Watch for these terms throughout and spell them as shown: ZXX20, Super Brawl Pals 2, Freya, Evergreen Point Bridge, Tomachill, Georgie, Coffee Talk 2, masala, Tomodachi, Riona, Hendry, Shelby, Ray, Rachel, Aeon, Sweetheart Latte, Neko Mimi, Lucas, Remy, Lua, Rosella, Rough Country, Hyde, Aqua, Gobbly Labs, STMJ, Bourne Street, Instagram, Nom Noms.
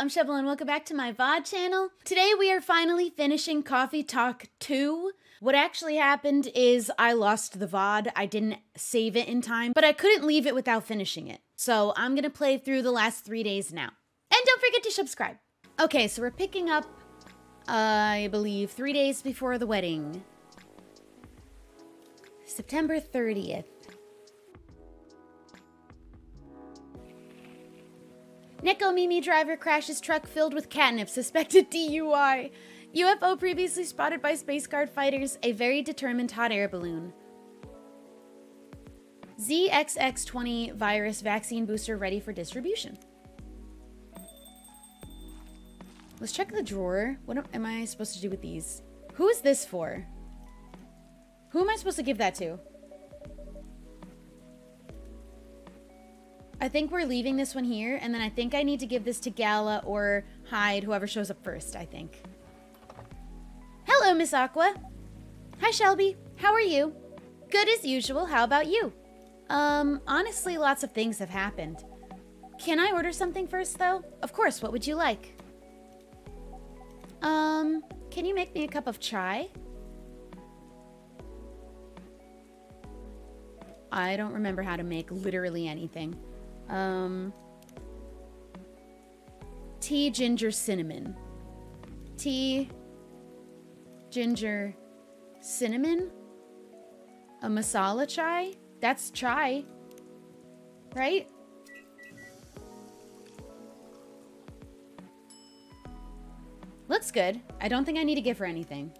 I'm Shevel and welcome back to my VOD channel. Today we are finally finishing Coffee Talk 2. What actually happened is I lost the VOD. I didn't save it in time, but I couldn't leave it without finishing it. So I'm gonna play through the last 3 days now. And don't forget to subscribe. Okay, so we're picking up, I believe, 3 days before the wedding. September 30th. Neko Mimi driver crashes truck filled with catnip, suspected DUI. UFO previously spotted by Space Guard fighters, a very determined hot air balloon. ZXX20 virus vaccine booster ready for distribution. Let's check the drawer. What am I supposed to do with these? Who is this for? Who am I supposed to give that to? I think we're leaving this one here, and then I think I need to give this to Gala or Hyde, whoever shows up first, I think. Hello, Miss Aqua. Hi, Shelby. How are you? Good as usual. How about you? Honestly, lots of things have happened. Can I order something first, though? Of course. What would you like? Can you make me a cup of chai? I don't remember how to make literally anything. Tea, ginger, cinnamon. Tea, ginger, cinnamon? A masala chai? That's chai, right? Looks good. I don't think I need to give her anything.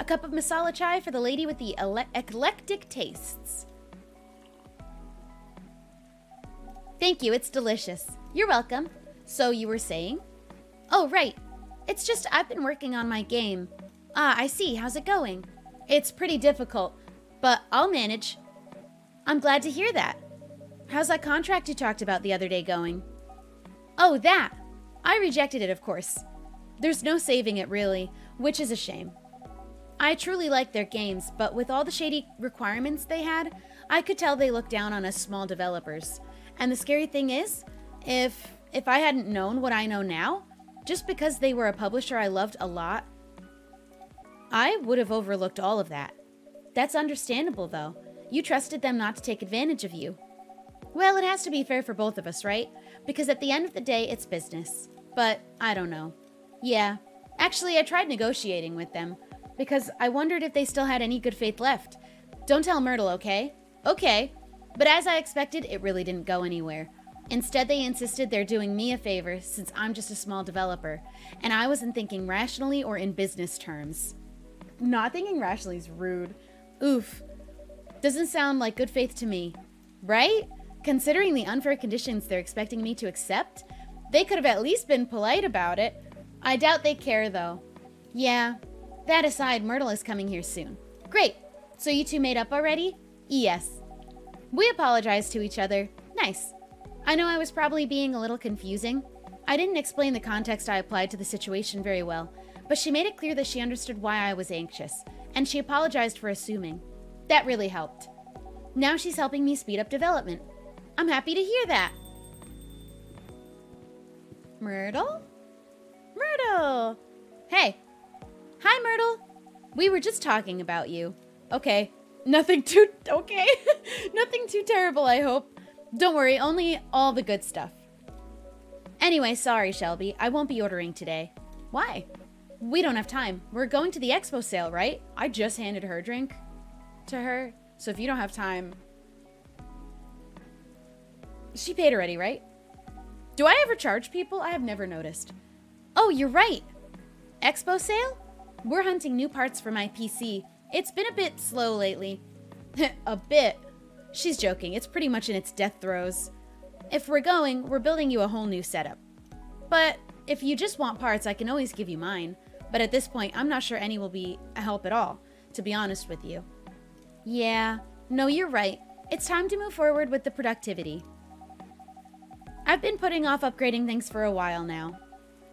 A cup of masala chai for the lady with the eclectic tastes. Thank you, it's delicious. You're welcome. So you were saying? Oh, right. It's just I've been working on my game. Ah, I see. How's it going? It's pretty difficult, but I'll manage. I'm glad to hear that. How's that contract you talked about the other day going? Oh, that. I rejected it, of course. There's no saving it, really, which is a shame. I truly like their games, but with all the shady requirements they had, I could tell they looked down on us small developers. And the scary thing is, if I hadn't known what I know now, just because they were a publisher I loved a lot, I would have overlooked all of that. That's understandable, though. You trusted them not to take advantage of you. Well, it has to be fair for both of us, right? Because at the end of the day, it's business. But I don't know. Yeah. Actually, I tried negotiating with them because I wondered if they still had any good faith left. Don't tell Myrtle, okay? Okay. But as I expected, it really didn't go anywhere. Instead, they insisted they're doing me a favor since I'm just a small developer, and I wasn't thinking rationally or in business terms. Not thinking rationally is rude. Oof. Doesn't sound like good faith to me. Right? Considering the unfair conditions they're expecting me to accept, they could have at least been polite about it. I doubt they care, though. Yeah. That aside, Myrtle is coming here soon. Great. So you two made up already? Yes. We apologized to each other. Nice. I know I was probably being a little confusing. I didn't explain the context I applied to the situation very well, but she made it clear that she understood why I was anxious, and she apologized for assuming. That really helped. Now she's helping me speed up development. I'm happy to hear that. Myrtle? Myrtle! Hey. Hi, Myrtle. We were just talking about you. Okay. Nothing too, okay. Nothing too terrible, I hope. Don't worry, only all the good stuff. Anyway, sorry, Shelby. I won't be ordering today. Why? We don't have time. We're going to the expo sale, right? I just handed her drink to her. So if you don't have time... She paid already, right? Do I ever charge people? I have never noticed. Oh, you're right. Expo sale? We're hunting new parts for my PC. It's been a bit slow lately. A bit. She's joking. It's pretty much in its death throes. If we're going, we're building you a whole new setup. But if you just want parts, I can always give you mine. But at this point, I'm not sure any will be a help at all, to be honest with you. Yeah. No, you're right. It's time to move forward with the productivity. I've been putting off upgrading things for a while now.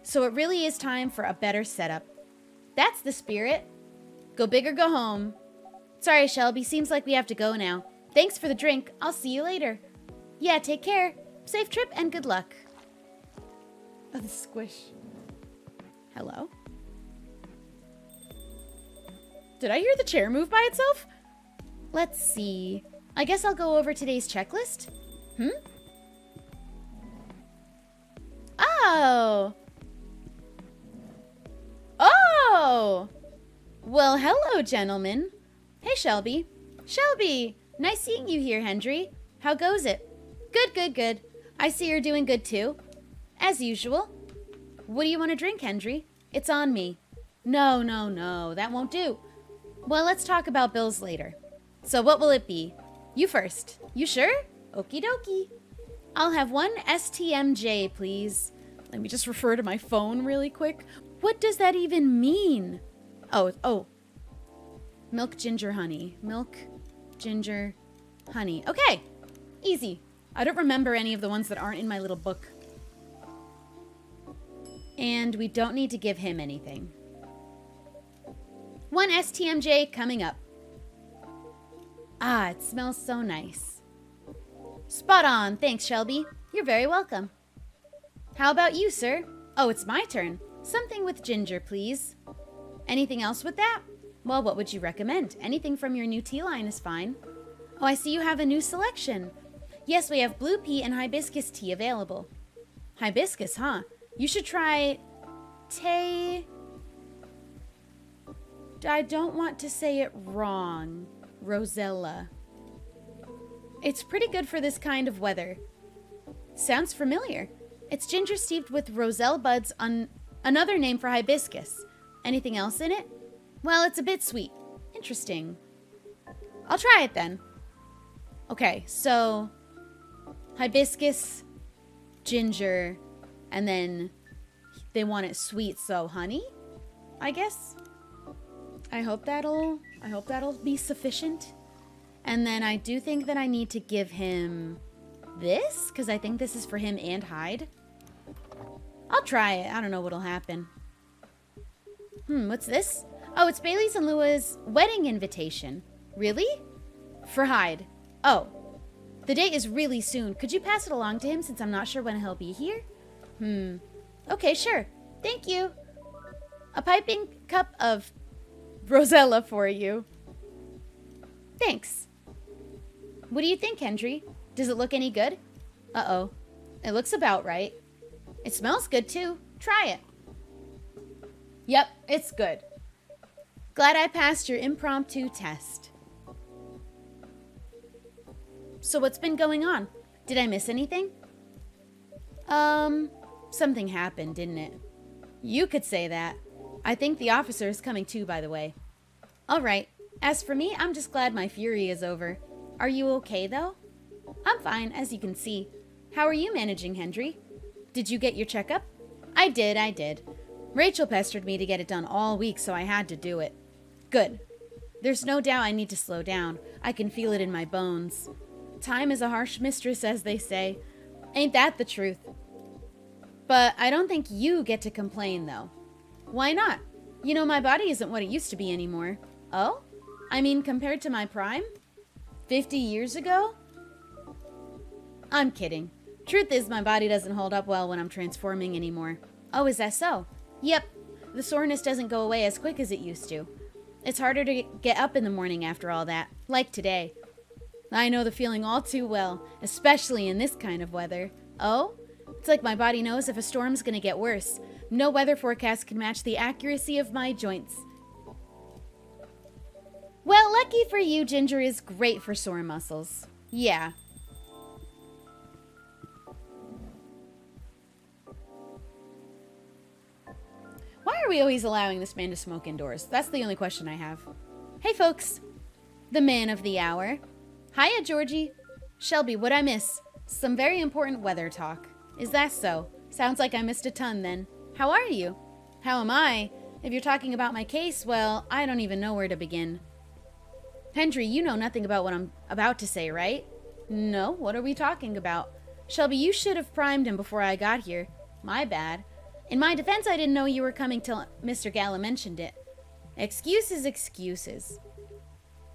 So it really is time for a better setup. That's the spirit. Go big or go home. Sorry, Shelby. Seems like we have to go now. Thanks for the drink. I'll see you later. Yeah, take care. Safe trip and good luck. Oh, the squish. Hello? Did I hear the chair move by itself? Let's see. I guess I'll go over today's checklist. Hmm? Oh! Oh! Well, hello, gentlemen. Hey, Shelby. Shelby! Nice seeing you here, Hendry. How goes it? Good, good, good. I see you're doing good, too. As usual. What do you want to drink, Hendry? It's on me. No, no, no. That won't do. Well, let's talk about bills later. So what will it be? You first. You sure? Okie dokie. I'll have one STMJ, please. Let me just refer to my phone really quick. What does that even mean? Oh. Milk, ginger, honey. Milk, ginger, honey. Okay. Easy. I don't remember any of the ones that aren't in my little book. And we don't need to give him anything. One STMJ coming up. Ah, it smells so nice. Spot on. Thanks, Shelby. You're very welcome. How about you, sir? Oh, it's my turn. Something with ginger, please. Anything else with that? Well, what would you recommend? Anything from your new tea line is fine. Oh, I see you have a new selection. Yes, we have blue pea and hibiscus tea available. Hibiscus, huh? You should try Tay... I don't want to say it wrong. Rosella. It's pretty good for this kind of weather. Sounds familiar. It's ginger steeped with roselle buds, another name for hibiscus. Anything else in it? Well, it's a bit sweet. Interesting. I'll try it then. Okay, so hibiscus, ginger, and then they want it sweet, so honey, I guess. I hope that'll be sufficient. And then I do think that I need to give him this, because I think this is for him and Hyde. I'll try it. I don't know what'll happen. What's this? Oh, it's Bailey's and Lua's wedding invitation. Really? For Hyde. Oh. The date is really soon. Could you pass it along to him since I'm not sure when he'll be here? Okay, sure. Thank you. A piping cup of Rosella for you. Thanks. What do you think, Hendry? Does it look any good? Uh-oh. It looks about right. It smells good, too. Try it. Yep, it's good. Glad I passed your impromptu test. So what's been going on? Did I miss anything? Something happened, didn't it? You could say that. I think the officer is coming too, by the way. All right. As for me, I'm just glad my fury is over. Are you okay, though? I'm fine, as you can see. How are you managing, Hendry? Did you get your checkup? I did. Rachel pestered me to get it done all week, so I had to do it. Good. There's no doubt I need to slow down. I can feel it in my bones. Time is a harsh mistress, as they say. Ain't that the truth? But I don't think you get to complain, though. Why not? You know, my body isn't what it used to be anymore. Oh? I mean, compared to my prime? 50 years ago? I'm kidding. Truth is, my body doesn't hold up well when I'm transforming anymore. Oh, is that so? Yep. The soreness doesn't go away as quick as it used to. It's harder to get up in the morning after all that, like today. I know the feeling all too well, especially in this kind of weather. Oh? It's like my body knows if a storm's gonna get worse. No weather forecast can match the accuracy of my joints. Well, lucky for you, ginger is great for sore muscles. Yeah. Why are we always allowing this man to smoke indoors? That's the only question I have. Hey, folks. The man of the hour. Hiya, Georgie. Shelby, what'd I miss? Some very important weather talk. Is that so? Sounds like I missed a ton, then. How are you? How am I? If you're talking about my case, well, I don't even know where to begin. Hendry, you know nothing about what I'm about to say, right? No, what are we talking about? Shelby, you should have primed him before I got here. My bad. In my defense, I didn't know you were coming till Mr. Gala mentioned it. Excuses.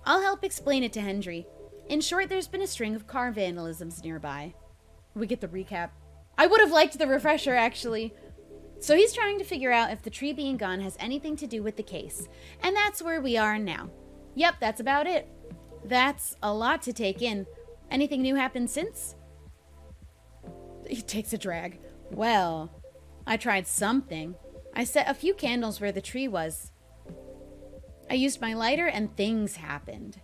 I'll help explain it to Hendry. In short, there's been a string of car vandalisms nearby. We get the recap. I would have liked the refresher, actually. So he's trying to figure out if the tree being gone has anything to do with the case. And that's where we are now. Yep, that's about it. That's a lot to take in. Anything new happened since? He takes a drag. Well, I tried something. I set a few candles where the tree was. I used my lighter and things happened.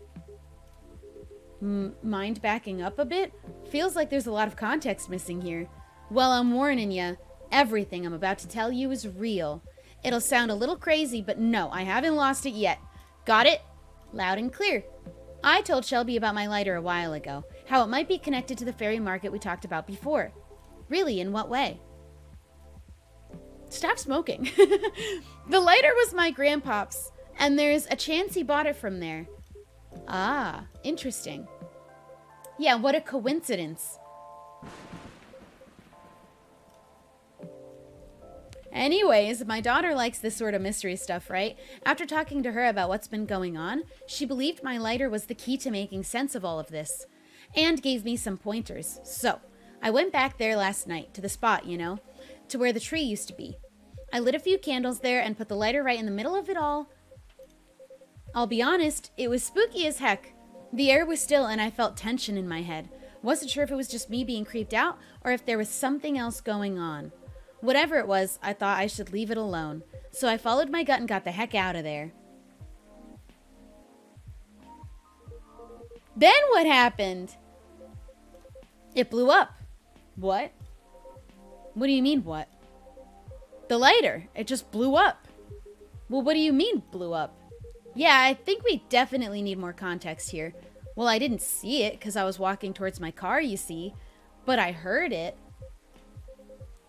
Mind backing up a bit? Feels like there's a lot of context missing here. Well, I'm warning you. Everything I'm about to tell you is real. It'll sound a little crazy, but no, I haven't lost it yet. Got it? Loud and clear. I told Shelby about my lighter a while ago, how it might be connected to the fairy market we talked about before. Really, in what way? Stop smoking. The lighter was my grandpop's, and there's a chance he bought it from there. Ah, interesting. Yeah, what a coincidence. Anyways, my daughter likes this sort of mystery stuff, right? After talking to her about what's been going on, she believed my lighter was the key to making sense of all of this, and gave me some pointers. So, I went back there last night, to the spot, you know, to where the tree used to be. I lit a few candles there and put the lighter right in the middle of it all. I'll be honest, it was spooky as heck. The air was still and I felt tension in my head. Wasn't sure if it was just me being creeped out or if there was something else going on. Whatever it was, I thought I should leave it alone. So I followed my gut and got the heck out of there. Then what happened? It blew up. What? What do you mean, what? The lighter. It just blew up. Well, what do you mean, blew up? Yeah, I think we definitely need more context here. Well, I didn't see it because I was walking towards my car, you see. But I heard it.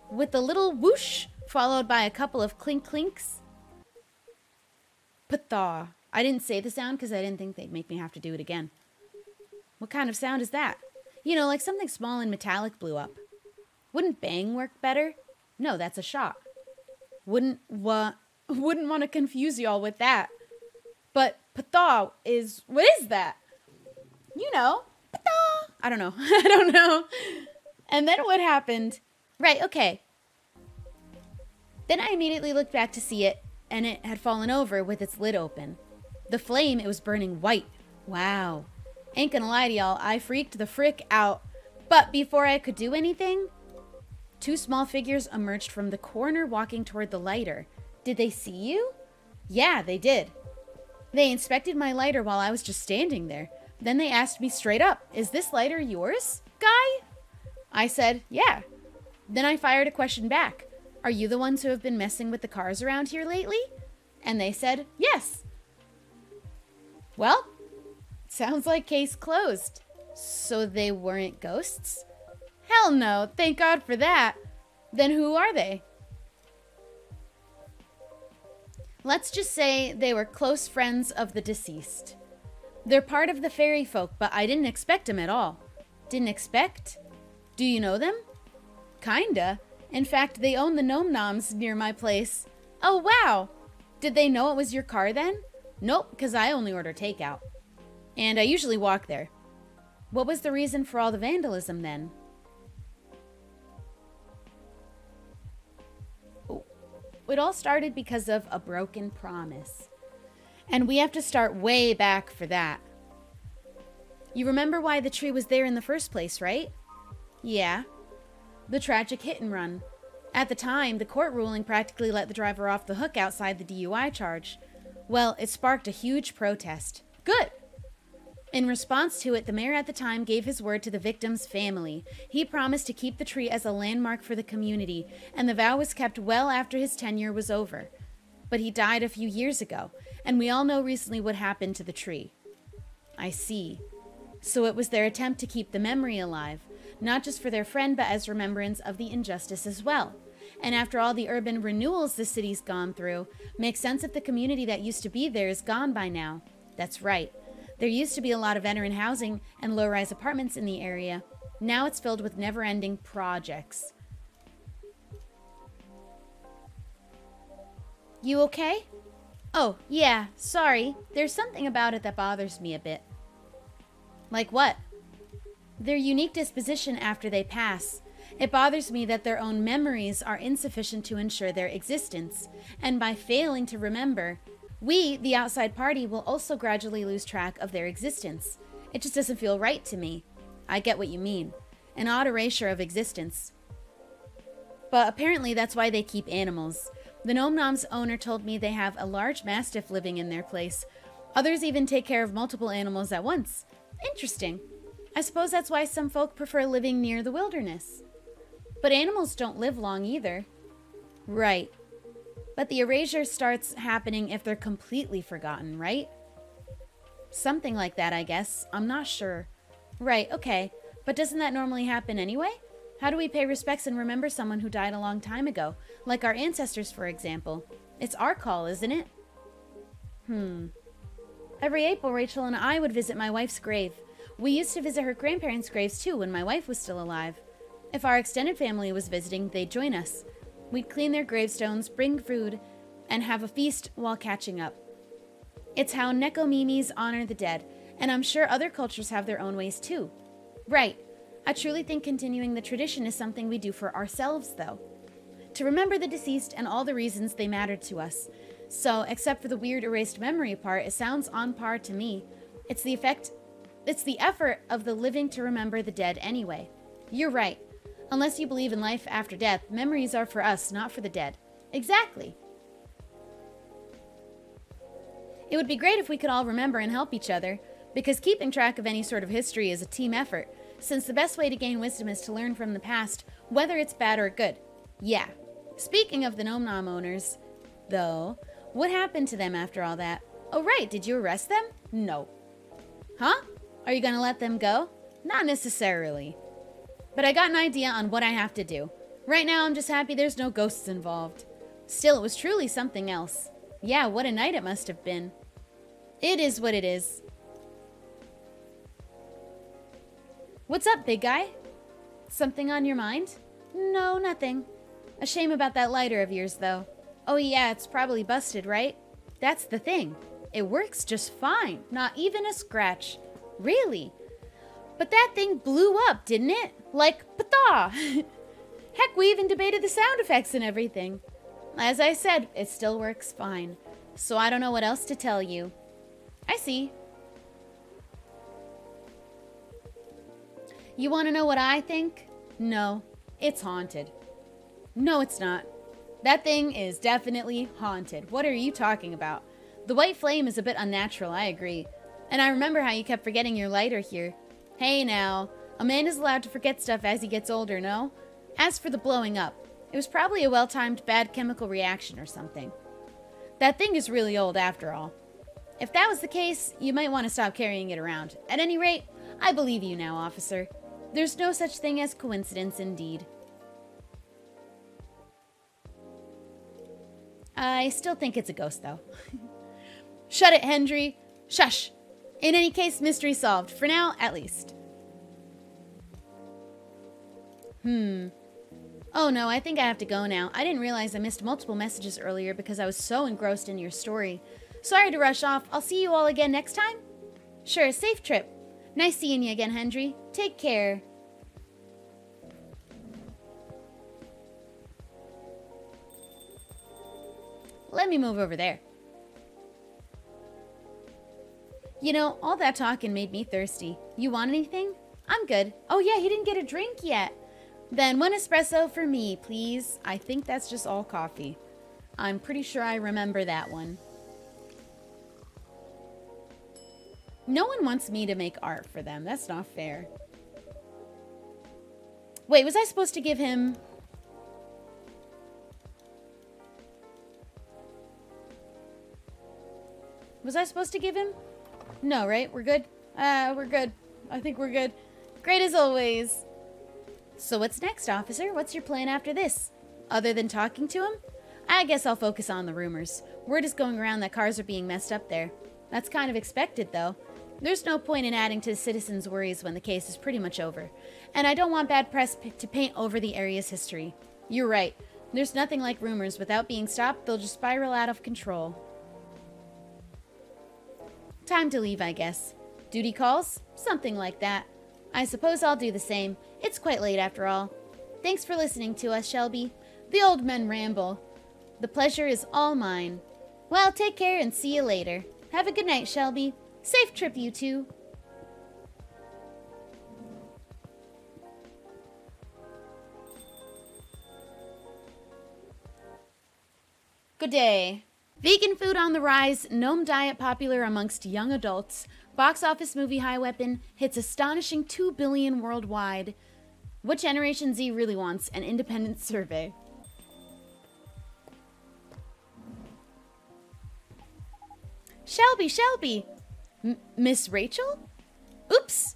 With a little whoosh, followed by a couple of clink-clinks. Pathaw. I didn't say the sound because I didn't think they'd make me have to do it again. What kind of sound is that? You know, like something small and metallic blew up. Wouldn't bang work better? No, that's a shot. Wouldn't want to confuse y'all with that. But pathaw is... what is that? You know, pathaw. I don't know. I don't know. And then what happened... right, okay. Then I immediately looked back to see it, and it had fallen over with its lid open. The flame, it was burning white. Wow. Ain't gonna lie to y'all, I freaked the frick out. But before I could do anything, two small figures emerged from the corner walking toward the lighter. Did they see you? Yeah, they did. They inspected my lighter while I was just standing there. Then they asked me straight up, "Is this lighter yours, guy?" I said, "Yeah." Then I fired a question back. Are you the ones who have been messing with the cars around here lately? And they said, yes. Well, sounds like case closed. So they weren't ghosts? Hell no, thank God for that. Then who are they? Let's just say they were close friends of the deceased. They're part of the fairy folk, but I didn't expect them at all. Didn't expect? Do you know them? Kinda. In fact, they own the Nom Noms near my place. Oh, wow. Did they know it was your car then? Nope, because I only order takeout. And I usually walk there. What was the reason for all the vandalism then? Oh. It all started because of a broken promise. And we have to start way back for that. You remember why the tree was there in the first place, right? Yeah. The tragic hit and run. At the time, the court ruling practically let the driver off the hook outside the DUI charge. Well, it sparked a huge protest. Good! In response to it, the mayor at the time gave his word to the victim's family. He promised to keep the tree as a landmark for the community, and the vow was kept well after his tenure was over. But he died a few years ago, and we all know recently what happened to the tree. I see. So it was their attempt to keep the memory alive. Not just for their friend, but as remembrance of the injustice as well. And after all the urban renewals the city's gone through, makes sense if the community that used to be there is gone by now. That's right. There used to be a lot of veteran housing and low-rise apartments in the area. Now it's filled with never-ending projects. You okay? Oh, yeah, sorry. There's something about it that bothers me a bit. Like what? Their unique disposition after they pass. It bothers me that their own memories are insufficient to ensure their existence, and by failing to remember, we, the outside party, will also gradually lose track of their existence. It just doesn't feel right to me. I get what you mean. An odd erasure of existence. But apparently that's why they keep animals. The Nom Nom's owner told me they have a large mastiff living in their place. Others even take care of multiple animals at once. Interesting. I suppose that's why some folk prefer living near the wilderness. But animals don't live long either. Right. But the erasure starts happening if they're completely forgotten, right? Something like that, I guess. I'm not sure. Right, okay. But doesn't that normally happen anyway? How do we pay respects and remember someone who died a long time ago? Like our ancestors, for example. It's our call, isn't it? Every April, Rachel and I would visit my wife's grave. We used to visit her grandparents' graves too when my wife was still alive. If our extended family was visiting, they'd join us. We'd clean their gravestones, bring food, and have a feast while catching up. It's how Neko Mimis honor the dead, and I'm sure other cultures have their own ways too. Right. I truly think continuing the tradition is something we do for ourselves, though. To remember the deceased and all the reasons they mattered to us. So, except for the weird erased memory part, it sounds on par to me. It's the effort of the living to remember the dead anyway. You're right. Unless you believe in life after death, memories are for us, not for the dead. Exactly. It would be great if we could all remember and help each other, because keeping track of any sort of history is a team effort, since the best way to gain wisdom is to learn from the past, whether it's bad or good. Yeah. Speaking of the Nom Nom owners, though, what happened to them after all that? Oh right, did you arrest them? No. Huh? Are you gonna let them go? Not necessarily. But I got an idea on what I have to do. Right now, I'm just happy there's no ghosts involved. Still, it was truly something else. Yeah, what a night it must have been. It is what it is. What's up, big guy? Something on your mind? No, nothing. A shame about that lighter of yours, though. Oh yeah, it's probably busted, right? That's the thing. It works just fine. Not even a scratch. Really? But that thing blew up, didn't it? Like, ptah! Heck, we even debated the sound effects and everything. As I said, it still works fine. So I don't know what else to tell you. I see. You want to know what I think? No, it's haunted. No, it's not. That thing is definitely haunted. What are you talking about? The white flame is a bit unnatural, I agree. And I remember how you kept forgetting your lighter here. Hey now, a man is allowed to forget stuff as he gets older, no? As for the blowing up, it was probably a well-timed bad chemical reaction or something. That thing is really old after all. If that was the case, you might want to stop carrying it around. At any rate, I believe you now, officer. There's no such thing as coincidence indeed. I still think it's a ghost though. Shut it, Hendry. Shush. In any case, mystery solved. For now, at least. Oh no, I think I have to go now. I didn't realize I missed multiple messages earlier because I was so engrossed in your story. Sorry to rush off. I'll see you all again next time. Sure, safe trip. Nice seeing you again, Hendry. Take care. Let me move over there. You know, all that talking made me thirsty. You want anything? I'm good. Oh yeah, he didn't get a drink yet. Then one espresso for me, please. I think that's just all coffee. I'm pretty sure I remember that one. No one wants me to make art for them. That's not fair. Wait, was I supposed to give him... Was I supposed to give him... No, right? We're good? We're good. I think we're good. Great as always. So what's next, officer? What's your plan after this? Other than talking to him? I guess I'll focus on the rumors. Word is going around that cars are being messed up there. That's kind of expected, though. There's no point in adding to the citizens' worries when the case is pretty much over. And I don't want bad press to paint over the area's history. You're right. There's nothing like rumors. Without being stopped, they'll just spiral out of control. Time to leave, I guess. Duty calls? Something like that. I suppose I'll do the same. It's quite late after all. Thanks for listening to us, Shelby. The old men ramble. The pleasure is all mine. Well, take care and see you later. Have a good night, Shelby. Safe trip, you two. Good day. Vegan food on the rise, gnome diet popular amongst young adults, box office movie High Weapon hits astonishing 2 billion worldwide. What Generation Z really wants, an independent survey. Shelby! Miss Rachel? Oops!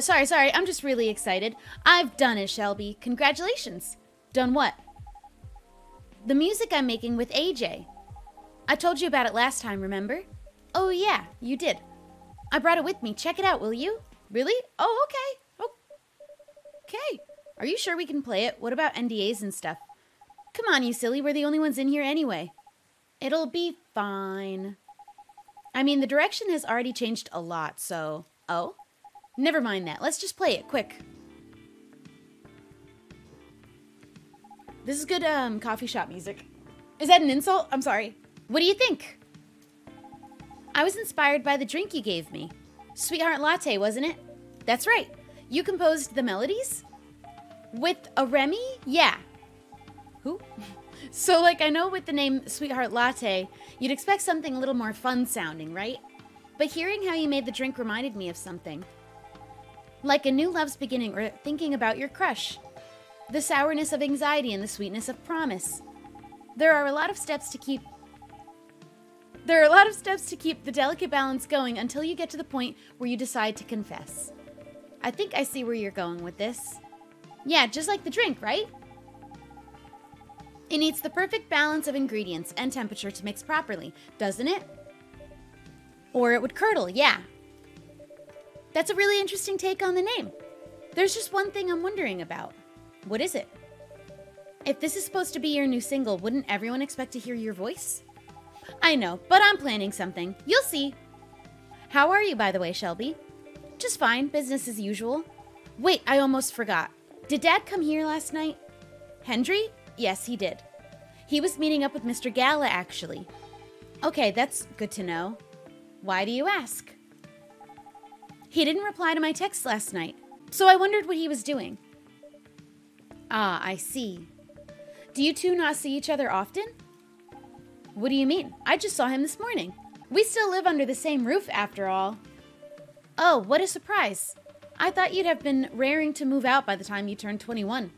Sorry, I'm just really excited. I've done it, Shelby. Congratulations. Done what? The music I'm making with AJ. I told you about it last time, remember? Oh yeah, you did. I brought it with me. Check it out, will you? Really? Oh, okay. Okay. Are you sure we can play it? What about NDAs and stuff? Come on, you silly. We're the only ones in here anyway. It'll be fine. I mean, the direction has already changed a lot, so... Oh? Never mind that. Let's just play it, quick. This is good, coffee shop music. Is that an insult? I'm sorry. What do you think? I was inspired by the drink you gave me. Sweetheart Latte, wasn't it? That's right. You composed the melodies? With a Remy? Yeah. Who? So, like, I know with the name Sweetheart Latte, you'd expect something a little more fun-sounding, right? But hearing how you made the drink reminded me of something. Like a new love's beginning or thinking about your crush. The sourness of anxiety and the sweetness of promise. There are a lot of steps to keep the delicate balance going until you get to the point where you decide to confess. I think I see where you're going with this. Yeah, just like the drink, right? It needs the perfect balance of ingredients and temperature to mix properly, doesn't it? Or it would curdle, yeah. That's a really interesting take on the name. There's just one thing I'm wondering about. What is it? If this is supposed to be your new single, wouldn't everyone expect to hear your voice? I know, but I'm planning something. You'll see. How are you, by the way, Shelby? Just fine, business as usual. Wait, I almost forgot. Did Dad come here last night? Hendry? Yes, he did. He was meeting up with Mr. Gala, actually. Okay, that's good to know. Why do you ask? He didn't reply to my text last night, so I wondered what he was doing. Ah, I see. Do you two not see each other often? What do you mean? I just saw him this morning. We still live under the same roof, after all. Oh, what a surprise. I thought you'd have been raring to move out by the time you turned 21.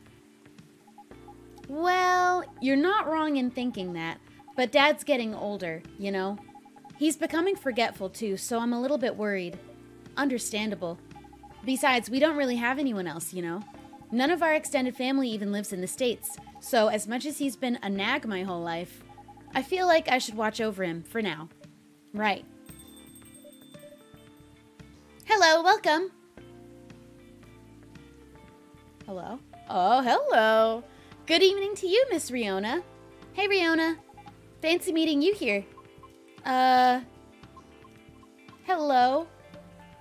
Well, you're not wrong in thinking that, but Dad's getting older, you know? He's becoming forgetful too, so I'm a little bit worried. Understandable. Besides, we don't really have anyone else, you know? None of our extended family even lives in the States, so as much as he's been a nag my whole life, I feel like I should watch over him for now. Right. Hello, welcome. Hello? Oh, hello. Good evening to you, Miss Riona. Hey, Riona. Fancy meeting you here. Hello.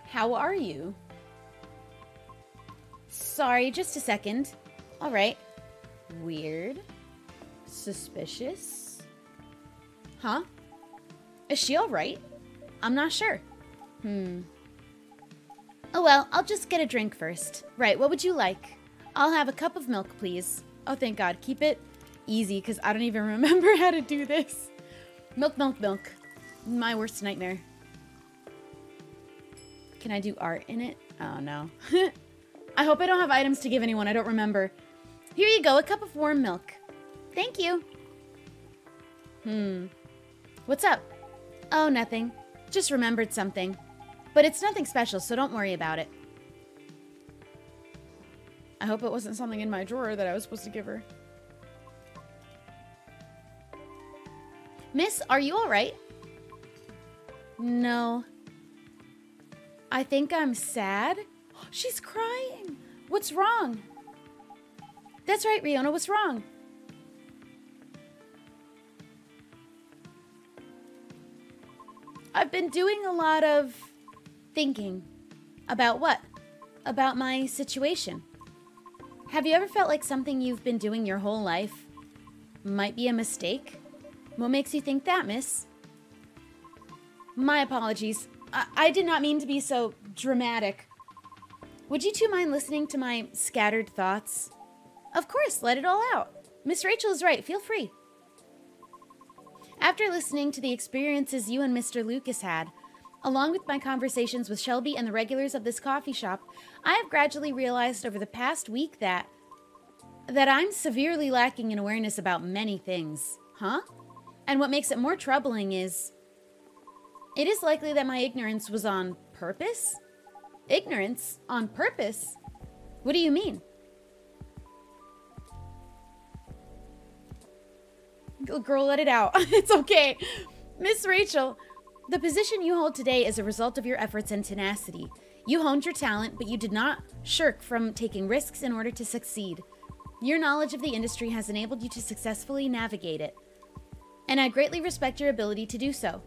How are you? Sorry, just a second. All right. Weird. Suspicious. Huh? Is she all right? I'm not sure. Oh, well, I'll just get a drink first. Right, what would you like? I'll have a cup of milk, please. Oh, thank God. Keep it easy, because I don't even remember how to do this. Milk, milk, milk. My worst nightmare. Can I do art in it? Oh, no. I hope I don't have items to give anyone. I don't remember. Here you go. A cup of warm milk. Thank you. What's up? Oh, nothing. Just remembered something. But it's nothing special, so don't worry about it. I hope it wasn't something in my drawer that I was supposed to give her. Miss, are you all right? No. I think I'm sad. She's crying. What's wrong? That's right, Riona, what's wrong? I've been doing a lot of thinking. About what? About my situation. Have you ever felt like something you've been doing your whole life might be a mistake? What makes you think that, miss? My apologies. I did not mean to be so dramatic. Would you two mind listening to my scattered thoughts? Of course, let it all out. Miss Rachel is right, feel free. After listening to the experiences you and Mr. Lucas had, along with my conversations with Shelby and the regulars of this coffee shop, I have gradually realized over the past week that I'm severely lacking in awareness about many things. Huh? And what makes it more troubling is, it is likely that my ignorance was on purpose? Ignorance? On purpose? What do you mean? Girl, let it out. It's okay. Miss Rachel, the position you hold today is a result of your efforts and tenacity. You honed your talent, but you did not shirk from taking risks in order to succeed. Your knowledge of the industry has enabled you to successfully navigate it, and I greatly respect your ability to do so.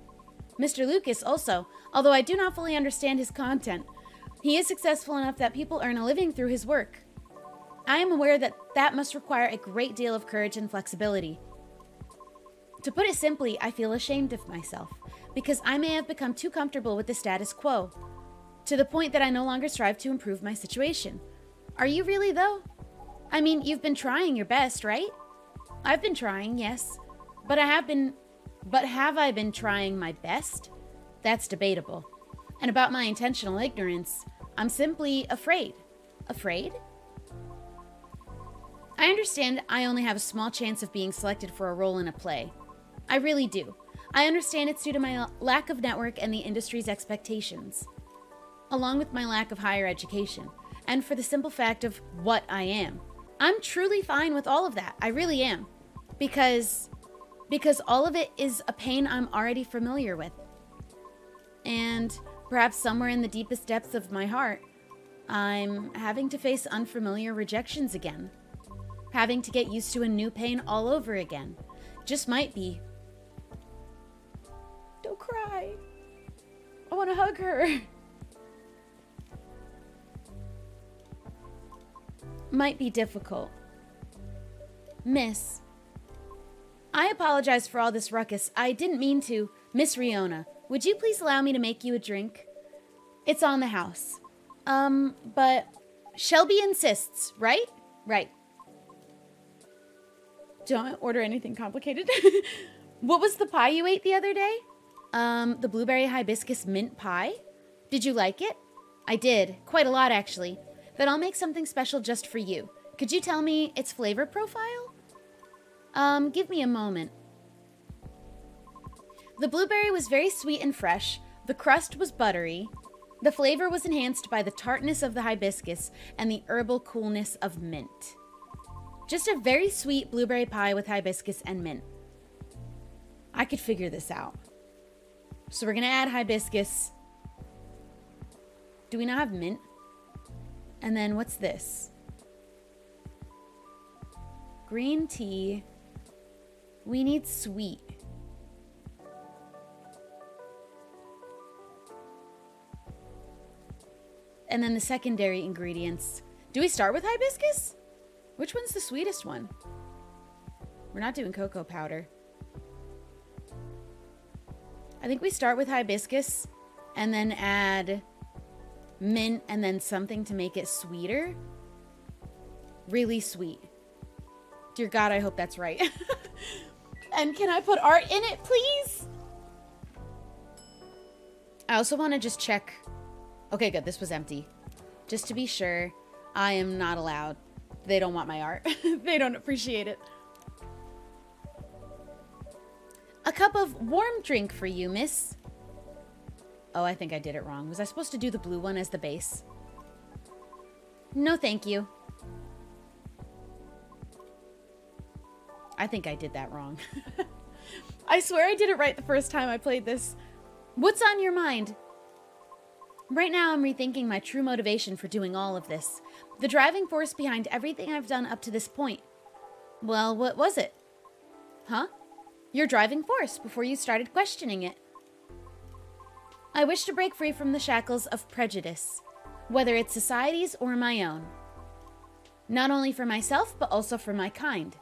Mr. Lucas also, although I do not fully understand his content, he is successful enough that people earn a living through his work. I am aware that that must require a great deal of courage and flexibility. To put it simply, I feel ashamed of myself, because I may have become too comfortable with the status quo, to the point that I no longer strive to improve my situation. Are you really, though? I mean, you've been trying your best, right? I've been trying, yes. But have I been trying my best? That's debatable. And about my intentional ignorance, I'm simply afraid. Afraid? I understand I only have a small chance of being selected for a role in a play. I really do. I understand it's due to my lack of network and the industry's expectations, along with my lack of higher education, and for the simple fact of what I am. I'm truly fine with all of that. I really am. Because all of it is a pain I'm already familiar with. And perhaps somewhere in the deepest depths of my heart, I'm having to face unfamiliar rejections again. Having to get used to a new pain all over again. Just might be. Don't cry. I want to hug her. Might be difficult. Miss, I apologize for all this ruckus. I didn't mean to. Miss Riona, would you please allow me to make you a drink? It's on the house. But Shelby insists, right? Right. Don't order anything complicated. What was the pie you ate the other day? The blueberry hibiscus mint pie? Did you like it? I did. Quite a lot, actually. Then I'll make something special just for you. Could you tell me its flavor profile? Give me a moment. The blueberry was very sweet and fresh. The crust was buttery. The flavor was enhanced by the tartness of the hibiscus and the herbal coolness of mint. Just a very sweet blueberry pie with hibiscus and mint. I could figure this out. So we're gonna add hibiscus. Do we not have mint? And then what's this? Green tea. We need sweet. And then the secondary ingredients. Do we start with hibiscus? Which one's the sweetest one? We're not doing cocoa powder. I think we start with hibiscus and then add mint and then something to make it sweeter. Really sweet. Dear God, I hope that's right. And can I put art in it, please? I also want to just check. Okay, good. This was empty. Just to be sure, I am not allowed. They don't want my art. They don't appreciate it. A cup of warm drink for you, miss. Oh, I think I did it wrong. Was I supposed to do the blue one as the base? No, thank you. I think I did that wrong. I swear I did it right the first time I played this. What's on your mind? Right now, I'm rethinking my true motivation for doing all of this. The driving force behind everything I've done up to this point. Well, what was it? Huh? Your driving force before you started questioning it. I wish to break free from the shackles of prejudice, whether it's society's or my own. Not only for myself, but also for my kind.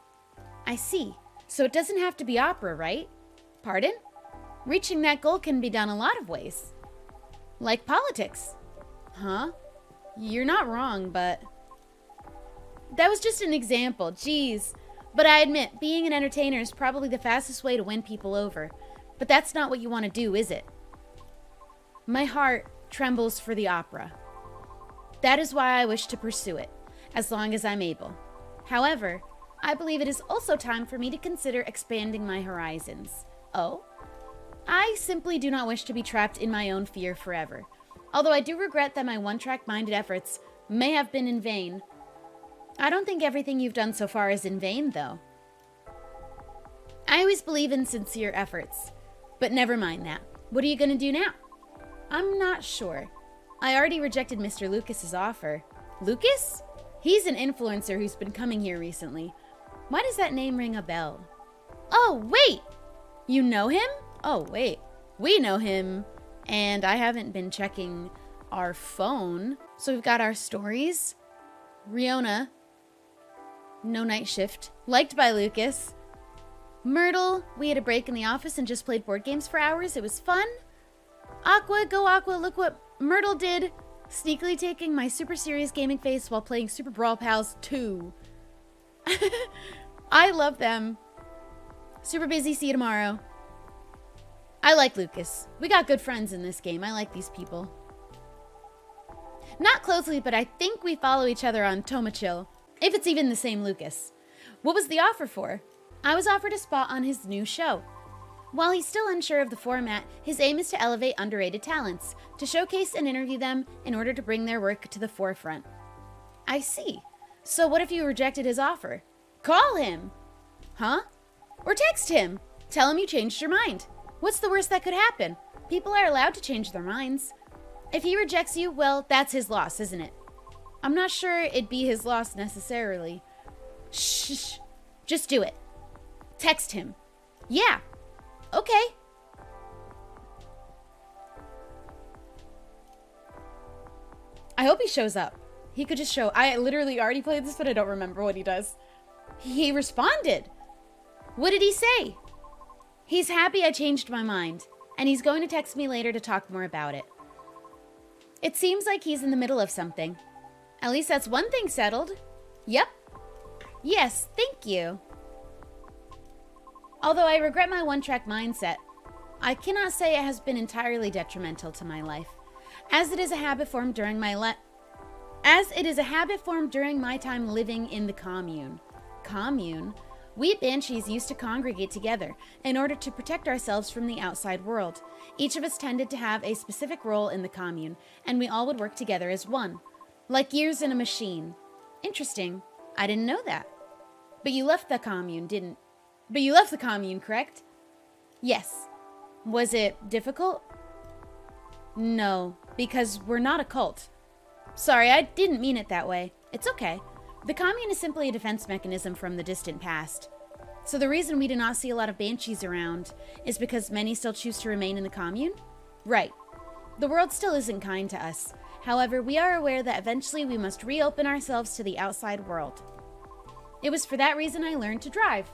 I see. So it doesn't have to be opera, right? Pardon? Reaching that goal can be done a lot of ways. Like politics. Huh? You're not wrong, but... That was just an example, jeez. But I admit, being an entertainer is probably the fastest way to win people over. But that's not what you want to do, is it? My heart trembles for the opera. That is why I wish to pursue it, as long as I'm able. However, I believe it is also time for me to consider expanding my horizons. Oh? I simply do not wish to be trapped in my own fear forever. Although I do regret that my one-track-minded efforts may have been in vain. I don't think everything you've done so far is in vain, though. I always believe in sincere efforts. But never mind that. What are you going to do now? I'm not sure. I already rejected Mr. Lucas's offer. Lucas? He's an influencer who's been coming here recently. Why does that name ring a bell? Oh, wait! You know him? Oh, wait. We know him. And I haven't been checking our phone. So we've got our stories. Riona. No night shift. Liked by Lucas. Myrtle. We had a break in the office and just played board games for hours. It was fun. Aqua. Go Aqua. Look what Myrtle did. Sneakily taking my super serious gaming face while playing Super Brawl Pals 2. I love them. Super busy. See you tomorrow. I like Lucas. We got good friends in this game. I like these people. Not closely, but I think we follow each other on Tomachill. If it's even the same Lucas. What was the offer for? I was offered a spot on his new show. While he's still unsure of the format, his aim is to elevate underrated talents, to showcase and interview them in order to bring their work to the forefront. I see. So what if you rejected his offer? Call him! Huh? Or text him. Tell him you changed your mind. What's the worst that could happen? People are allowed to change their minds. If he rejects you, well, that's his loss, isn't it? I'm not sure it'd be his loss necessarily. Shh. Just do it. Text him. Yeah. Okay. I hope he shows up. He could just show. I literally already played this, but I don't remember what he does. He responded. What did he say? He's happy I changed my mind, and he's going to text me later to talk more about it. It seems like he's in the middle of something. At least that's one thing settled. Yep. Yes, thank you. Although I regret my one-track mindset, I cannot say it has been entirely detrimental to my life, as it is a habit formed during my time living in the commune. Commune? We banshees used to congregate together in order to protect ourselves from the outside world. Each of us tended to have a specific role in the commune, and we all would work together as one. Like gears in a machine. Interesting. I didn't know that. But you left the commune, correct? Yes. Was it difficult? No, because we're not a cult. Sorry, I didn't mean it that way. It's okay. The commune is simply a defense mechanism from the distant past. So the reason we do not see a lot of banshees around is because many still choose to remain in the commune? Right. The world still isn't kind to us. However, we are aware that eventually we must reopen ourselves to the outside world. It was for that reason I learned to drive.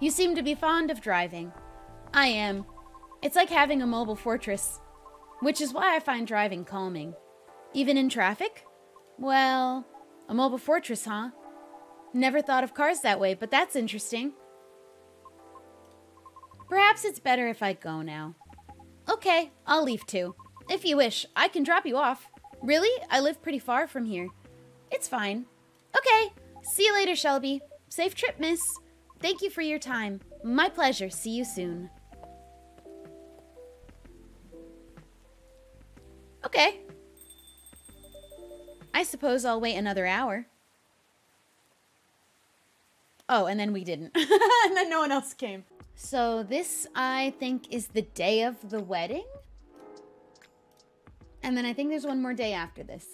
You seem to be fond of driving. I am. It's like having a mobile fortress, which is why I find driving calming. Even in traffic? Well... A mobile fortress, huh? Never thought of cars that way, but that's interesting. Perhaps it's better if I go now. Okay, I'll leave too. If you wish, I can drop you off. Really? I live pretty far from here. It's fine. Okay, see you later, Shelby. Safe trip, miss. Thank you for your time. My pleasure. See you soon. Okay. I suppose I'll wait another hour. Oh, and then we didn't. And then no one else came. So this, I think, is the day of the wedding. And then I think there's one more day after this.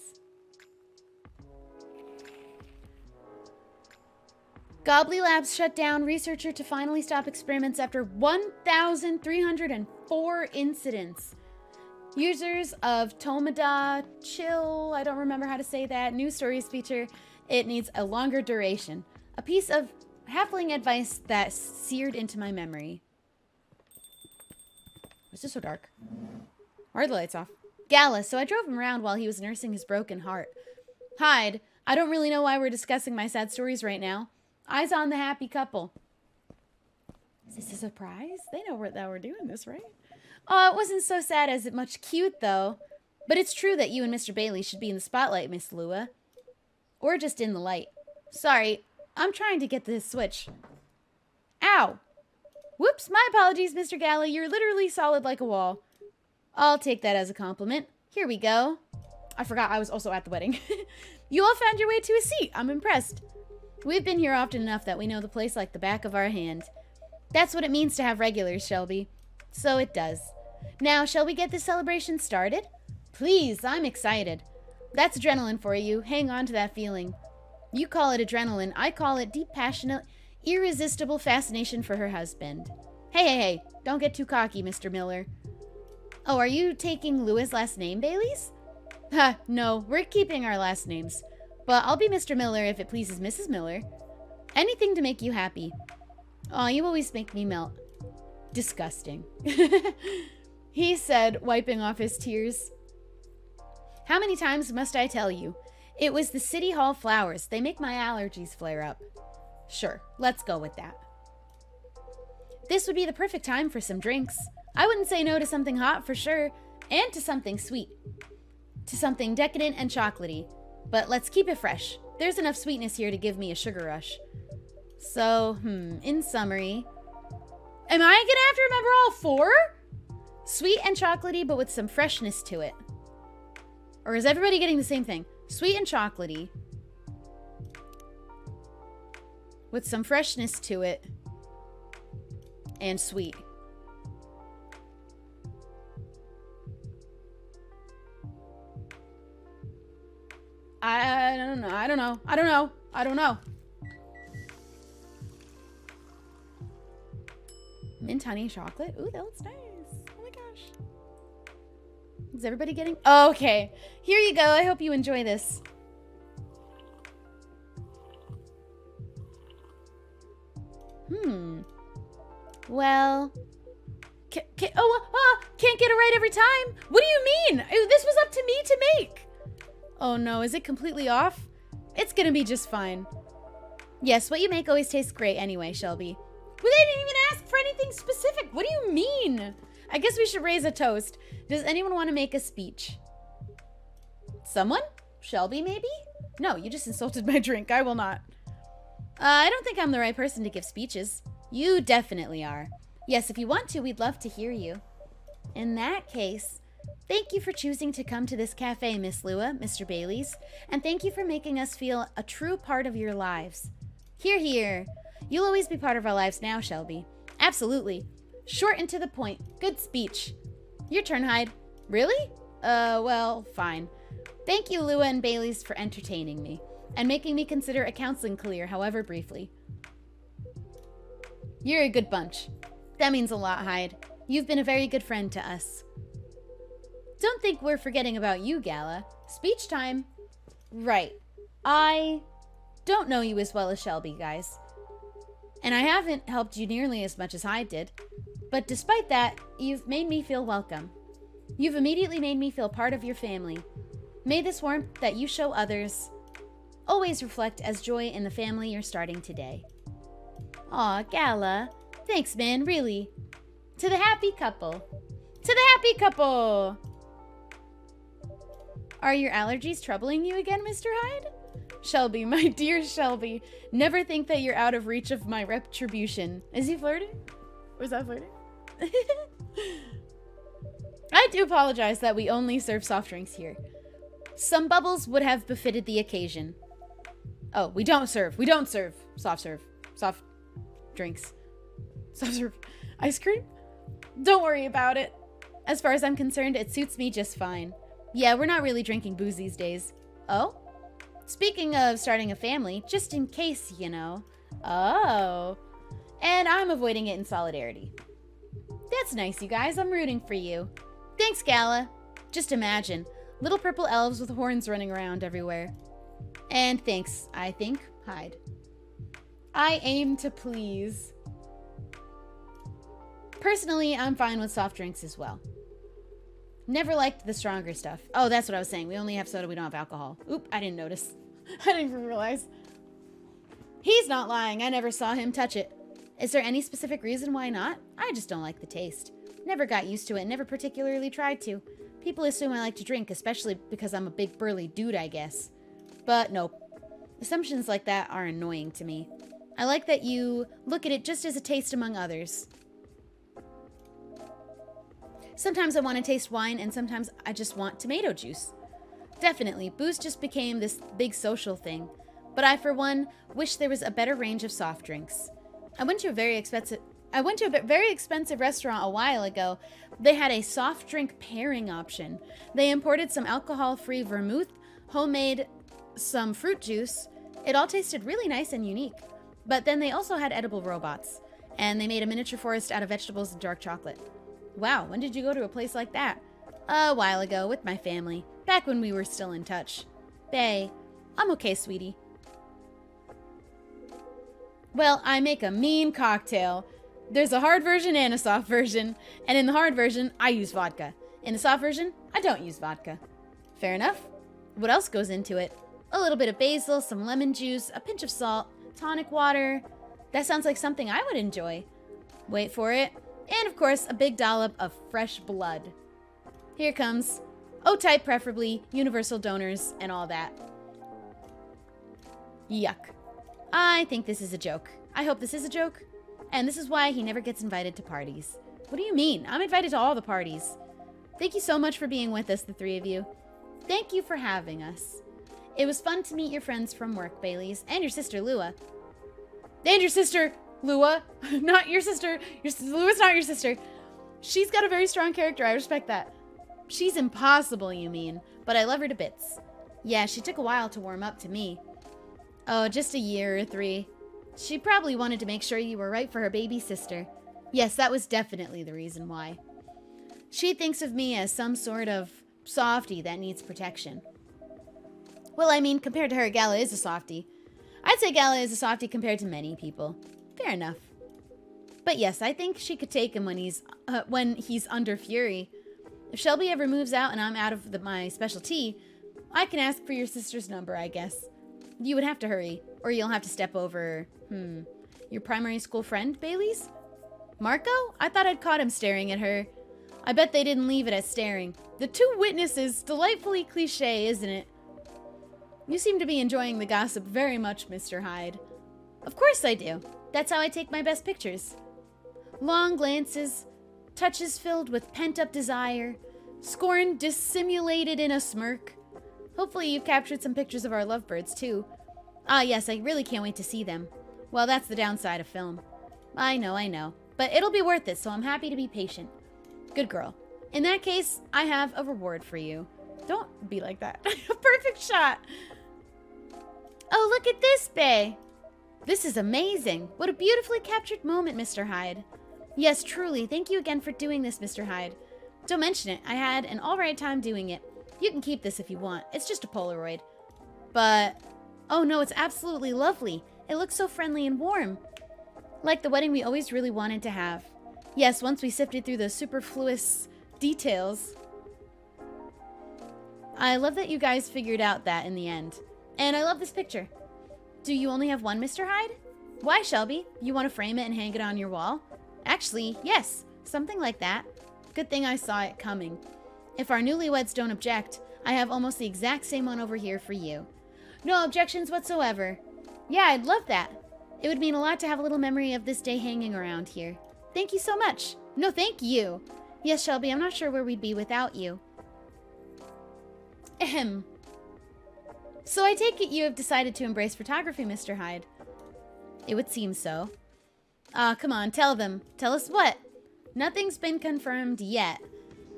Gobbly Labs shut down. Researcher to finally stop experiments after 1,304 incidents. Users of Tomodachi, I don't remember how to say that, news stories feature It needs a longer duration. A piece of halfling advice that's seared into my memory. It's just so dark. Why are the lights off? Gala, so I drove him around while he was nursing his broken heart. Hyde, I don't really know why we're discussing my sad stories right now. Eyes on the happy couple. Is this a surprise? They know that we're doing this, right? Oh, it wasn't so sad as much cute, though. But it's true that you and Mr. Bailey should be in the spotlight, Miss Lua. Or just in the light. Sorry, I'm trying to get this switch. Ow! Whoops, my apologies, Mr. Galley. You're literally solid like a wall. I'll take that as a compliment. Here we go. I forgot I was also at the wedding. You all found your way to a seat. I'm impressed. We've been here often enough that we know the place like the back of our hand. That's what it means to have regulars, Shelby. So it does. Now, shall we get this celebration started? Please, I'm excited. That's adrenaline for you. Hang on to that feeling. You call it adrenaline. I call it deep, passionate, irresistible fascination for her husband. Hey, don't get too cocky, Mr. Miller. Oh, are you taking Lua's last name, Bailey's? Ha, no, we're keeping our last names. But I'll be Mr. Miller if it pleases Mrs. Miller. Anything to make you happy. Aw, you always make me melt. Disgusting. He said, wiping off his tears. How many times must I tell you? It was the City Hall flowers. They make my allergies flare up. Sure, let's go with that. This would be the perfect time for some drinks. I wouldn't say no to something hot for sure, and to something sweet. To something decadent and chocolatey. But let's keep it fresh. There's enough sweetness here to give me a sugar rush. So, in summary... Am I gonna have to remember all four? Sweet and chocolatey, but with some freshness to it. Or is everybody getting the same thing? Sweet and chocolatey. With some freshness to it. And sweet. I don't know. Mint honey chocolate? Ooh, that looks nice. Oh my gosh. Is everybody getting? Oh, okay. Here you go. I hope you enjoy this. Well. Can't get it right every time. What do you mean? This was up to me to make. Oh no, is it completely off? It's gonna be just fine. Yes, what you make always tastes great anyway, Shelby. Well, they didn't even ask for anything specific. What do you mean? I guess we should raise a toast. Does anyone want to make a speech? Someone? Shelby, maybe? No, you just insulted my drink. I will not. I don't think I'm the right person to give speeches. You definitely are. Yes, if you want to, we'd love to hear you. In that case... Thank you for choosing to come to this cafe, Miss Lua, Mr. Bailey's, and thank you for making us feel a true part of your lives. Hear, hear. You'll always be part of our lives now, Shelby. Absolutely. Short and to the point. Good speech. Your turn, Hyde. Really? Well, fine. Thank you, Lua and Bailey's, for entertaining me and making me consider a counseling career, however briefly. You're a good bunch. That means a lot, Hyde. You've been a very good friend to us. Don't think we're forgetting about you, Gala. Speech time. Right. I don't know you as well as Shelby, guys. And I haven't helped you nearly as much as I did. But despite that, you've made me feel welcome. You've immediately made me feel part of your family. May this warmth that you show others always reflect as joy in the family you're starting today. Aw, Gala. Thanks, man, really. To the happy couple. To the happy couple! Are your allergies troubling you again, Mr. Hyde? Shelby, my dear Shelby, never think that you're out of reach of my retribution. Is he flirting? Was that flirting? I do apologize that we only serve soft drinks here. Some bubbles would have befitted the occasion. Oh, we don't serve soft drinks. Soft serve ice cream? Don't worry about it. As far as I'm concerned, it suits me just fine. Yeah, we're not really drinking booze these days. Oh? Speaking of starting a family, just in case, you know. Oh. And I'm avoiding it in solidarity. That's nice, you guys. I'm rooting for you. Thanks, Gala. Just imagine. Little purple elves with horns running around everywhere. And thanks, I think, Hyde. I aim to please. Personally, I'm fine with soft drinks as well. Never liked the stronger stuff. Oh, that's what I was saying. We only have soda, we don't have alcohol. Oop, I didn't notice. I didn't even realize. He's not lying. I never saw him touch it. Is there any specific reason why not? I just don't like the taste. Never got used to it, never particularly tried to. People assume I like to drink, especially because I'm a big burly dude, I guess. But nope. Assumptions like that are annoying to me. I like that you look at it just as a taste among others. Sometimes I want to taste wine, and sometimes I just want tomato juice. Definitely, booze just became this big social thing. But I, for one, wish there was a better range of soft drinks. I went to a very expensive restaurant a while ago. They had a soft drink pairing option. They imported some alcohol-free vermouth, homemade some fruit juice. It all tasted really nice and unique. But then they also had edible robots, and they made a miniature forest out of vegetables and dark chocolate. Wow, when did you go to a place like that? A while ago with my family, back when we were still in touch. Bae, I'm okay, sweetie. Well, I make a mean cocktail. There's a hard version and a soft version, and in the hard version, I use vodka. In the soft version, I don't use vodka. Fair enough. What else goes into it? A little bit of basil, some lemon juice, a pinch of salt, tonic water. That sounds like something I would enjoy. Wait for it. And of course, a big dollop of fresh blood. Here comes. O-type preferably, universal donors, and all that. Yuck. I think this is a joke. I hope this is a joke. And this is why he never gets invited to parties. What do you mean? I'm invited to all the parties. Thank you so much for being with us, the three of you. Thank you for having us. It was fun to meet your friends from work, Bailey's, and your sister, Lua. And your sister, Lua. Not your sister. Lua's not your sister. She's got a very strong character. I respect that. She's impossible, you mean. But I love her to bits. Yeah, she took a while to warm up to me. Oh, just a year or three. She probably wanted to make sure you were right for her baby sister. Yes, that was definitely the reason why. She thinks of me as some sort of softie that needs protection. Well, I mean, compared to her, Gala is a softie. I'd say Gala is a softie compared to many people. Fair enough. But yes, I think she could take him when he's under fury. If Shelby ever moves out and I'm out of my specialty, I can ask for your sister's number, I guess. You would have to hurry, or you'll have to step over, your primary school friend, Bailey's? Marco? I thought I'd caught him staring at her. I bet they didn't leave it as staring. The two witnesses, delightfully cliche, isn't it? You seem to be enjoying the gossip very much, Mr. Hyde. Of course I do. That's how I take my best pictures. Long glances, touches filled with pent-up desire, scorn dissimulated in a smirk. Hopefully you've captured some pictures of our lovebirds, too. Ah, yes, I really can't wait to see them. Well, that's the downside of film. I know. But it'll be worth it, so I'm happy to be patient. Good girl. In that case, I have a reward for you. Don't be like that. Perfect shot. Oh, look at this, Bae. This is amazing. What a beautifully captured moment, Mr. Hyde. Yes, truly. Thank you again for doing this, Mr. Hyde. Don't mention it. I had an all right time doing it. You can keep this if you want. It's just a Polaroid. But, oh no, it's absolutely lovely. It looks so friendly and warm. Like the wedding we always really wanted to have. Yes, once we sifted through the superfluous details. I love that you guys figured out that in the end. And I love this picture. Do you only have one, Mr. Hyde? Why, Shelby? You want to frame it and hang it on your wall? Actually, yes. Something like that. Good thing I saw it coming. If our newlyweds don't object, I have almost the exact same one over here for you. No objections whatsoever. Yeah, I'd love that. It would mean a lot to have a little memory of this day hanging around here. Thank you so much. No, thank you. Yes, Shelby, I'm not sure where we'd be without you. Ahem. So I take it you have decided to embrace photography, Mr. Hyde. It would seem so. Ah, come on, tell them. Tell us what? Nothing's been confirmed yet.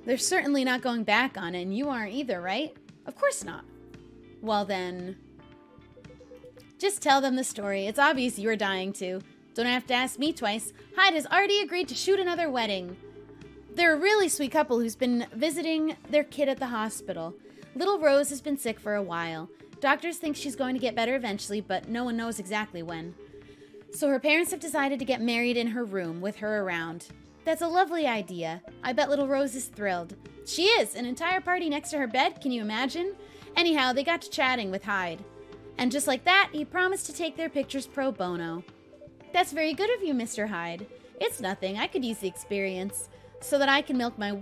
They're certainly not going back on it, and you aren't either, right? Of course not. Well then, just tell them the story. It's obvious you're dying to. Don't have to ask me twice. Hyde has already agreed to shoot another wedding. They're a really sweet couple who's been visiting their kid at the hospital. Little Rose has been sick for a while. Doctors think she's going to get better eventually, but no one knows exactly when. So her parents have decided to get married in her room with her around. That's a lovely idea. I bet little Rose is thrilled. She is! An entire party next to her bed, can you imagine? Anyhow, they got to chatting with Hyde. And just like that, he promised to take their pictures pro bono. That's very good of you, Mr. Hyde. It's nothing. I could use the experience so that I can milk my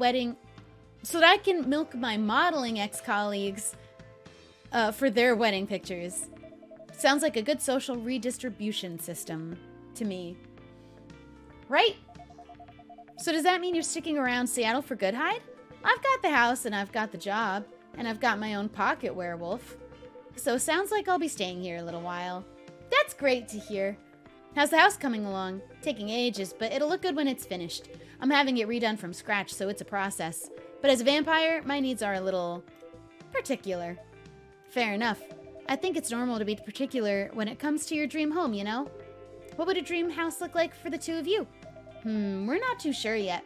modeling ex-colleagues for their wedding pictures. Sounds like a good social redistribution system to me. Right? So does that mean you're sticking around Seattle for good, Hyde? I've got the house, and I've got the job, and I've got my own pocket werewolf. So sounds like I'll be staying here a little while. That's great to hear. How's the house coming along? Taking ages, but it'll look good when it's finished. I'm having it redone from scratch, so it's a process. But as a vampire, my needs are a little particular. Fair enough. I think it's normal to be particular when it comes to your dream home, you know? What would a dream house look like for the two of you? We're not too sure yet.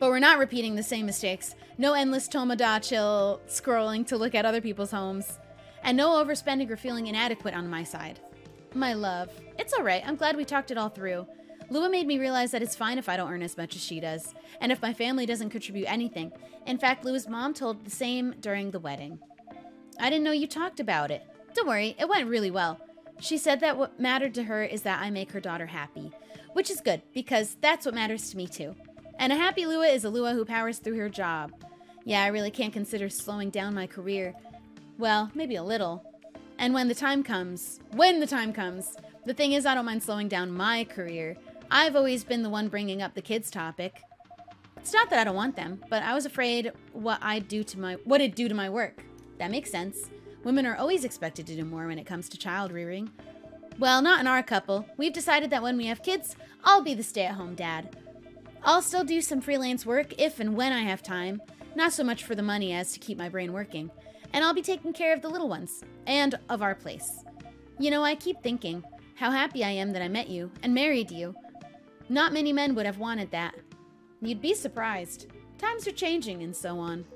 But we're not repeating the same mistakes. No endless Tomodachi scrolling to look at other people's homes. And no overspending or feeling inadequate on my side. My love. It's alright, I'm glad we talked it all through. Lua made me realize that it's fine if I don't earn as much as she does. And if my family doesn't contribute anything. In fact, Lua's mom told the same during the wedding. I didn't know you talked about it. Don't worry, it went really well. She said that what mattered to her is that I make her daughter happy. Which is good, because that's what matters to me too. And a happy Lua is a Lua who powers through her job. Yeah, I really can't consider slowing down my career. Well, maybe a little. And when the time comes, the thing is I don't mind slowing down my career. I've always been the one bringing up the kids topic. It's not that I don't want them, but I was afraid what it'd do to my work. That makes sense. Women are always expected to do more when it comes to child rearing. Well, not in our couple. We've decided that when we have kids, I'll be the stay-at-home dad. I'll still do some freelance work if and when I have time. Not so much for the money as to keep my brain working. And I'll be taking care of the little ones. And of our place. You know, I keep thinking how happy I am that I met you and married you. Not many men would have wanted that. You'd be surprised. Times are changing and so on.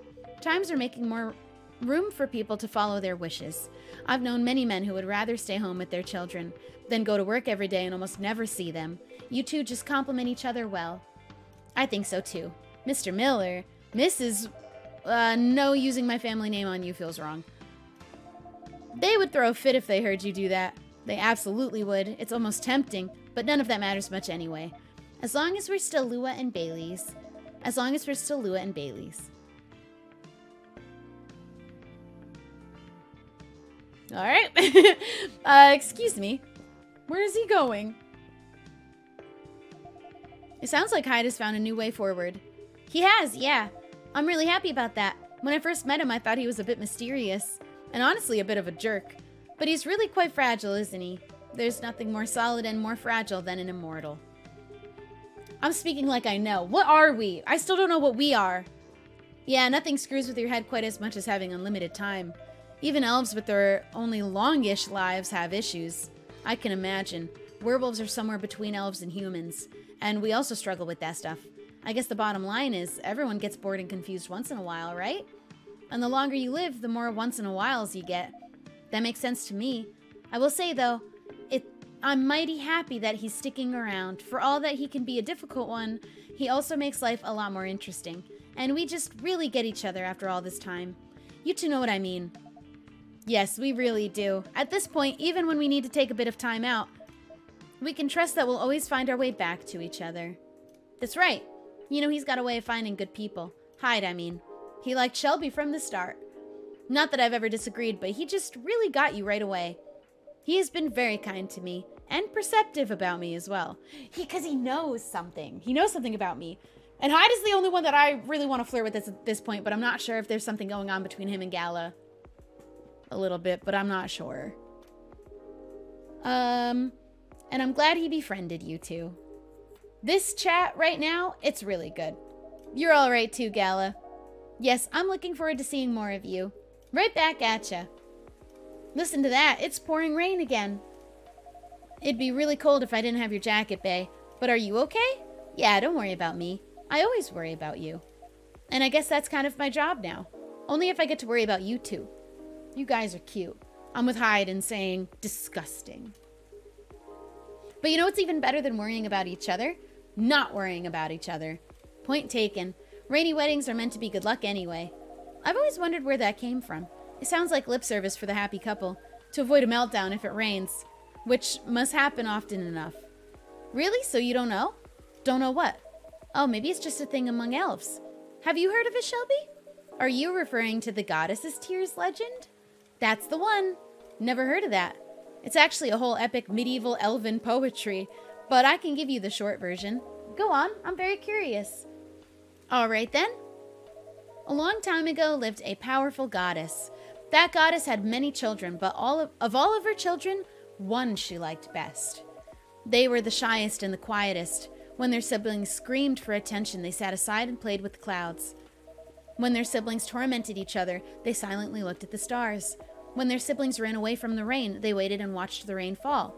Times are making more room for people to follow their wishes. I've known many men who would rather stay home with their children than go to work every day and almost never see them. You two just complement each other well. I think so too. Mr. Miller, Mrs. No, using my family name on you feels wrong. They would throw a fit if they heard you do that. They absolutely would. It's almost tempting, but none of that matters much anyway. As long as we're still Lua and Bailey's. Alright. Excuse me. Where is he going? It sounds like Hyde has found a new way forward. He has, yeah. I'm really happy about that. When I first met him, I thought he was a bit mysterious. And honestly, a bit of a jerk. But he's really quite fragile, isn't he? There's nothing more solid and more fragile than an immortal. I'm speaking like I know. What are we? I still don't know what we are. Yeah, nothing screws with your head quite as much as having unlimited time. Even elves with their only longish lives have issues. I can imagine. Werewolves are somewhere between elves and humans, and we also struggle with that stuff. I guess the bottom line is everyone gets bored and confused once in a while, right? And the longer you live, the more once in a whiles you get. That makes sense to me. I will say though, I'm mighty happy that he's sticking around. For all that he can be a difficult one, he also makes life a lot more interesting. And we just really get each other after all this time. You two know what I mean. Yes, we really do. At this point, even when we need to take a bit of time out, we can trust that we'll always find our way back to each other. That's right. You know, he's got a way of finding good people. Hyde, I mean. He liked Shelby from the start. Not that I've ever disagreed, but he just really got you right away. He has been very kind to me, and perceptive about me as well. Because he knows something. He knows something about me. And Hyde is the only one that I really want to flirt with at this point, but I'm not sure if there's something going on between him and Gala. A little bit, but I'm not sure. And I'm glad he befriended you two. This chat right now, it's really good. You're all right too, Gala. Yes, I'm looking forward to seeing more of you. Right back at ya. Listen to that, it's pouring rain again. It'd be really cold if I didn't have your jacket, Bae. But are you okay? Yeah, don't worry about me. I always worry about you. And I guess that's kind of my job now. Only if I get to worry about you two. You guys are cute. I'm with Hyde and saying disgusting. But you know what's even better than worrying about each other? Not worrying about each other. Point taken. Rainy weddings are meant to be good luck anyway. I've always wondered where that came from. It sounds like lip service for the happy couple, to avoid a meltdown if it rains, which must happen often enough. Really? So you don't know? Don't know what? Oh, maybe it's just a thing among elves. Have you heard of it, Shelby? Are you referring to the Goddess's Tears legend? That's the one. Never heard of that. It's actually a whole epic medieval elven poetry, but I can give you the short version. Go on, I'm very curious. All right then. A long time ago lived a powerful goddess. That goddess had many children, but all of her children, one she liked best. They were the shyest and the quietest. When their siblings screamed for attention, they sat aside and played with the clouds. When their siblings tormented each other, they silently looked at the stars. When their siblings ran away from the rain, they waited and watched the rain fall.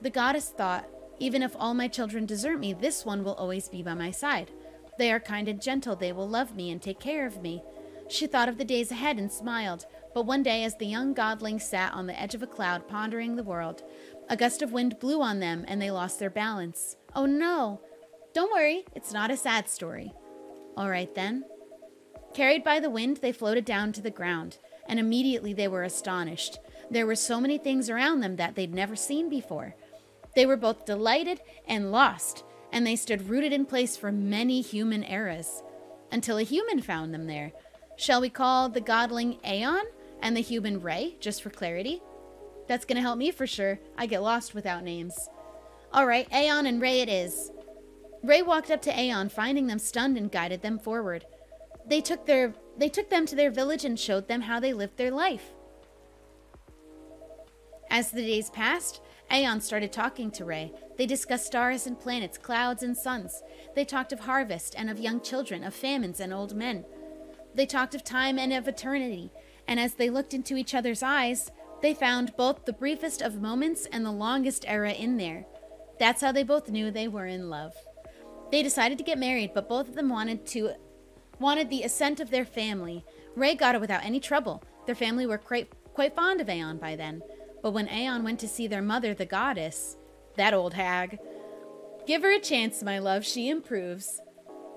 The goddess thought, even if all my children desert me, this one will always be by my side. They are kind and gentle, they will love me and take care of me. She thought of the days ahead and smiled, but one day as the young godling sat on the edge of a cloud pondering the world, a gust of wind blew on them and they lost their balance. Oh no! Don't worry, it's not a sad story. All right then. Carried by the wind, they floated down to the ground, and immediately they were astonished. There were so many things around them that they'd never seen before. They were both delighted and lost, and they stood rooted in place for many human eras, until a human found them there. Shall we call the godling Aeon and the human Ray, just for clarity? That's gonna help me for sure. I get lost without names. All right, Aeon and Ray it is. Ray walked up to Aeon, finding them stunned, and guided them forward. They took them to their village and showed them how they lived their life. As the days passed, Aeon started talking to Ray. They discussed stars and planets, clouds and suns. They talked of harvest and of young children, of famines and old men. They talked of time and of eternity, and as they looked into each other's eyes, they found both the briefest of moments and the longest era in there. That's how they both knew they were in love. They decided to get married, but both of them wanted the assent of their family. Ray got it without any trouble. Their family were quite fond of Aeon by then. But when Aeon went to see their mother, the goddess, that old hag, give her a chance, my love, she improves.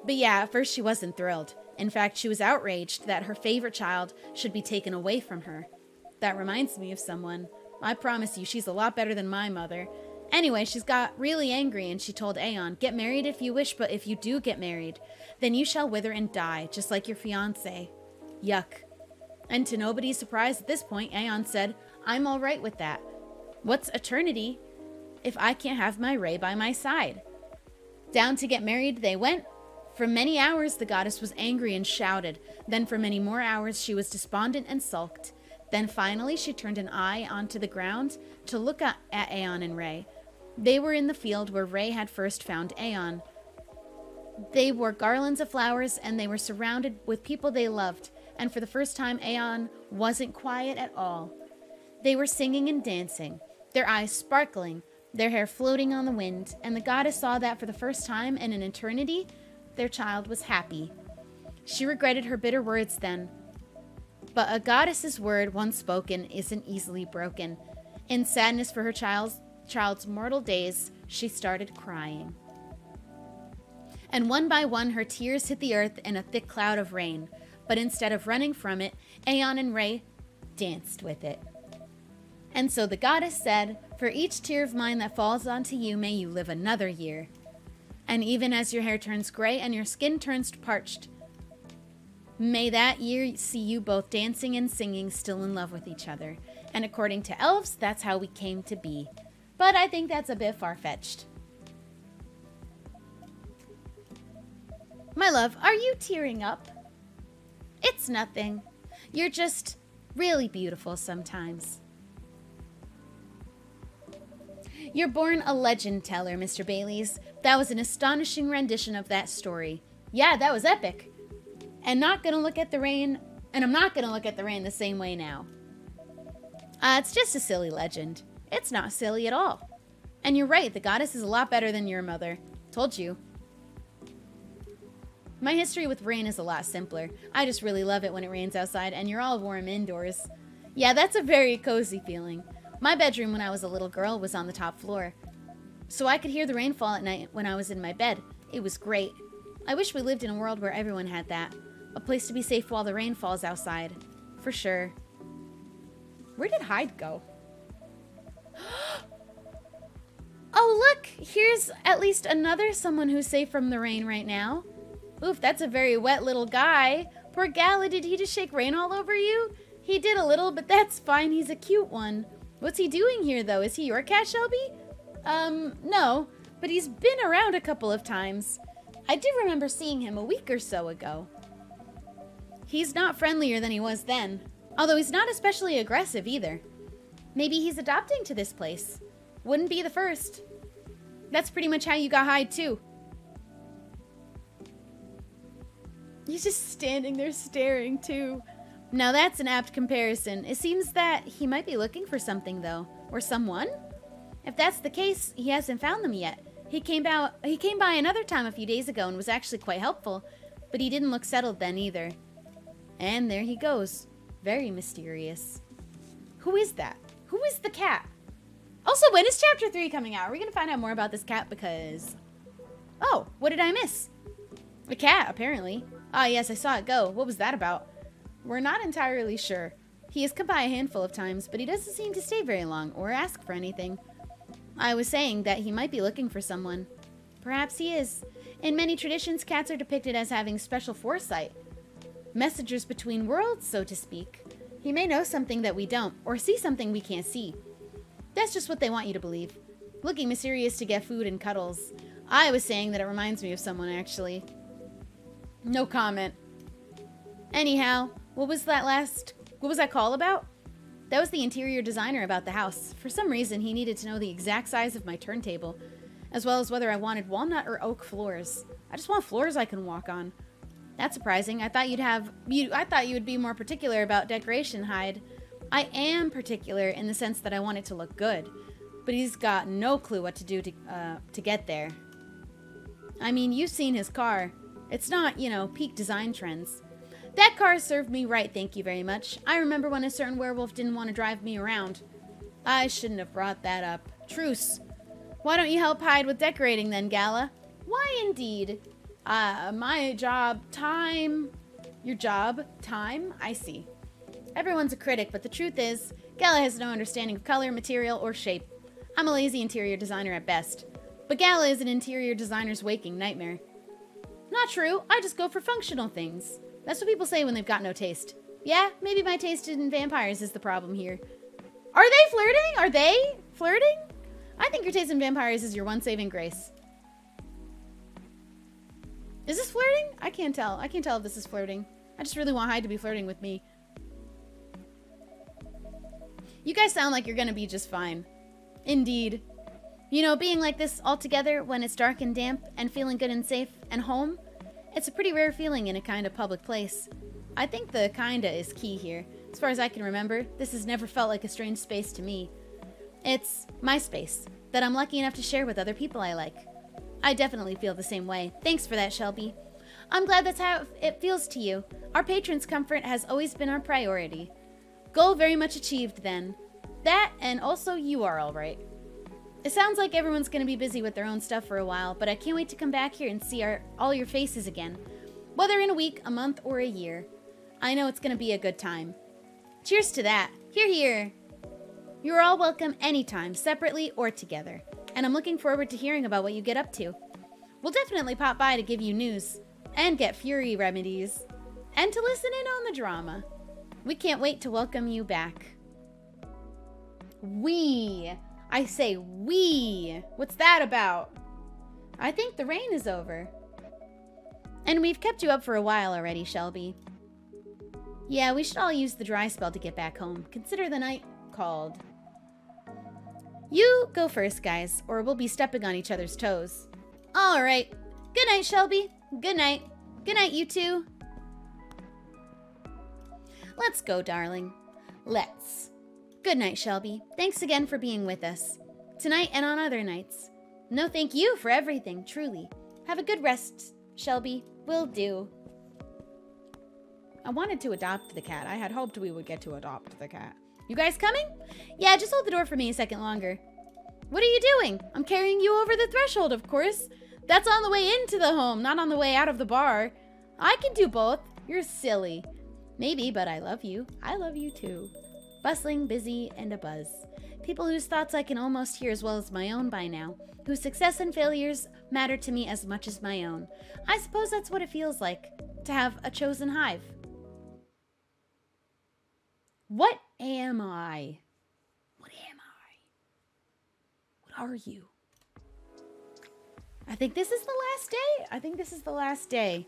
But yeah, at first she wasn't thrilled. In fact, she was outraged that her favorite child should be taken away from her. That reminds me of someone. I promise you, she's a lot better than my mother. Anyway, she got really angry and she told Aeon, get married if you wish, but if you do get married, then you shall wither and die, just like your fiancé. Yuck. And to nobody's surprise at this point, Aeon said, I'm all right with that. What's eternity if I can't have my Ray by my side? Down to get married they went. For many hours, the goddess was angry and shouted. Then for many more hours, she was despondent and sulked. Then finally, she turned an eye onto the ground to look at Aeon and Ray. They were in the field where Ray had first found Aeon. They wore garlands of flowers, and they were surrounded with people they loved, and for the first time Aeon wasn't quiet at all. They were singing and dancing, their eyes sparkling, their hair floating on the wind, and the goddess saw that for the first time in an eternity, their child was happy. She regretted her bitter words then, but a goddess's word once spoken isn't easily broken. In sadness for her child's mortal days, she started crying. And one by one, her tears hit the earth in a thick cloud of rain. But instead of running from it, Aeon and Ray danced with it. And so the goddess said, for each tear of mine that falls onto you, may you live another year. And even as your hair turns gray and your skin turns parched, may that year see you both dancing and singing, still in love with each other. And according to elves, that's how we came to be. But I think that's a bit far-fetched. My love, are you tearing up? It's nothing. You're just really beautiful sometimes. You're born a legend teller, Mr. Bailey's. That was an astonishing rendition of that story. Yeah, that was epic. And I'm not gonna look at the rain the same way now. It's just a silly legend. It's not silly at all. And you're right, the goddess is a lot better than your mother. Told you. My history with rain is a lot simpler. I just really love it when it rains outside and you're all warm indoors. Yeah, that's a very cozy feeling. My bedroom when I was a little girl was on the top floor, so I could hear the rainfall at night when I was in my bed. It was great. I wish we lived in a world where everyone had that. A place to be safe while the rain falls outside. For sure. Where did Hyde go? Oh, look! Here's at least another someone who's safe from the rain right now. Oof, that's a very wet little guy. Poor Gala, did he just shake rain all over you? He did a little, but that's fine. He's a cute one. What's he doing here, though? Is he your cat, Shelby? No. But he's been around a couple of times. I do remember seeing him a week or so ago. He's not friendlier than he was then. Although he's not especially aggressive either. Maybe he's adopting to this place. Wouldn't be the first. That's pretty much how you got Hyde too. He's just standing there staring too. Now that's an apt comparison. It seems that he might be looking for something though. Or someone? If that's the case, he hasn't found them yet. He came by another time a few days ago and was actually quite helpful. But he didn't look settled then either. And there he goes. Very mysterious. Who is that? Who is the cat? Also, when is Chapter 3 coming out? Are we going to find out more about this cat? Because... Oh, what did I miss? A cat, apparently. Ah, yes, I saw it go. What was that about? We're not entirely sure. He has come by a handful of times, but he doesn't seem to stay very long or ask for anything. I was saying that he might be looking for someone. Perhaps he is. In many traditions, cats are depicted as having special foresight. Messengers between worlds, so to speak. He may know something that we don't, or see something we can't see. That's just what they want you to believe. Looking mysterious to get food and cuddles. I was saying that it reminds me of someone, actually. No comment. Anyhow, what was that call about? That was the interior designer about the house. For some reason, he needed to know the exact size of my turntable, as well as whether I wanted walnut or oak floors. I just want floors I can walk on. That's surprising. I thought you would be more particular about decoration, Hyde. I am particular in the sense that I want it to look good, but he's got no clue what to do to get there. I mean, you've seen his car. It's not, you know, peak design trends. That car served me right, thank you very much. I remember when a certain werewolf didn't want to drive me around. I shouldn't have brought that up. Truce. Why don't you help Hyde with decorating then, Gala? Why indeed? Your job, time, I see. Everyone's a critic, but the truth is, Gala has no understanding of color, material, or shape. I'm a lazy interior designer at best, but Gala is an interior designer's waking nightmare. Not true, I just go for functional things. That's what people say when they've got no taste. Yeah, maybe my taste in vampires is the problem here. Are they flirting? Are they flirting? I think your taste in vampires is your one saving grace. Is this flirting? I can't tell. I can't tell if this is flirting. I just really want Hyde to be flirting with me. You guys sound like you're gonna be just fine. Indeed. You know, being like this all together when it's dark and damp and feeling good and safe and home, it's a pretty rare feeling in a kind of public place. I think the kinda is key here. As far as I can remember, this has never felt like a strange space to me. It's my space that I'm lucky enough to share with other people I like. I definitely feel the same way. Thanks for that, Shelby. I'm glad that's how it feels to you. Our patrons' comfort has always been our priority. Goal very much achieved then. That, and also you are all right. It sounds like everyone's gonna be busy with their own stuff for a while, but I can't wait to come back here and see all your faces again, whether in a week, a month, or a year. I know it's gonna be a good time. Cheers to that. Hear, hear. You're all welcome anytime, separately or together. And I'm looking forward to hearing about what you get up to. We'll definitely pop by to give you news, and get fury remedies, and to listen in on the drama. We can't wait to welcome you back. We. I say we. What's that about? I think the rain is over. And we've kept you up for a while already, Shelby. Yeah, we should all use the dry spell to get back home. Consider the night called. You go first, guys, or we'll be stepping on each other's toes. All right. Good night, Shelby. Good night. Good night, you two. Let's go, darling. Let's. Good night, Shelby. Thanks again for being with us. Tonight and on other nights. No, thank you for everything, truly. Have a good rest, Shelby. Will do. I wanted to adopt the cat. I had hoped we would get to adopt the cat. You guys coming? Yeah, just hold the door for me a second longer. What are you doing? I'm carrying you over the threshold, of course. That's on the way into the home, not on the way out of the bar. I can do both. You're silly. Maybe, but I love you. I love you too. Bustling, busy, and a buzz. People whose thoughts I can almost hear as well as my own by now. Whose success and failures matter to me as much as my own. I suppose that's what it feels like to have a chosen hive. What am I? What am I? What are you? I think this is the last day. I think this is the last day.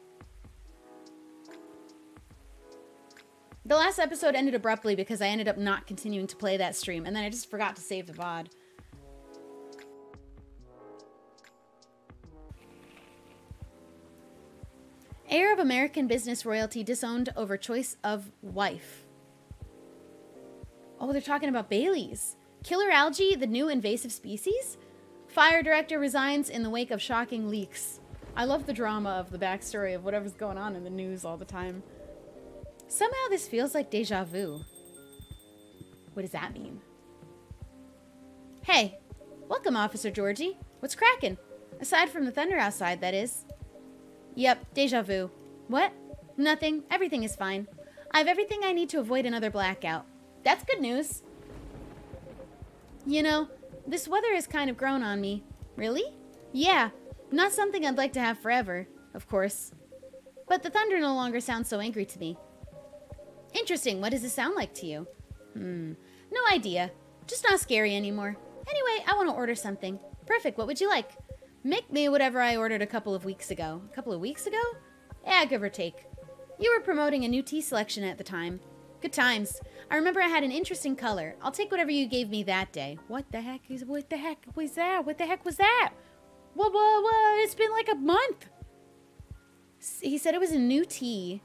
The last episode ended abruptly because I ended up not continuing to play that stream, and then I just forgot to save the VOD. Heir of American business royalty disowned over choice of wife. Oh, they're talking about Bailey's. Killer algae, the new invasive species? Fire director resigns in the wake of shocking leaks. I love the drama of the backstory of whatever's going on in the news all the time. Somehow this feels like deja vu. What does that mean? Hey, welcome, Officer Georgie. What's cracking? Aside from the thunder outside, that is. Yep, deja vu. What? Nothing. Everything is fine. I have everything I need to avoid another blackout. That's good news. You know, this weather has kind of grown on me. Really? Yeah, not something I'd like to have forever, of course. But the thunder no longer sounds so angry to me. Interesting, what does it sound like to you? No idea. Just not scary anymore. Anyway, I want to order something. Perfect, what would you like? Make me whatever I ordered a couple of weeks ago. A couple of weeks ago? Yeah, give or take. You were promoting a new tea selection at the time. Good times. I remember I had an interesting color. I'll take whatever you gave me that day. What the heck was that? Whoa, it's been like a month. He said it was a new tea.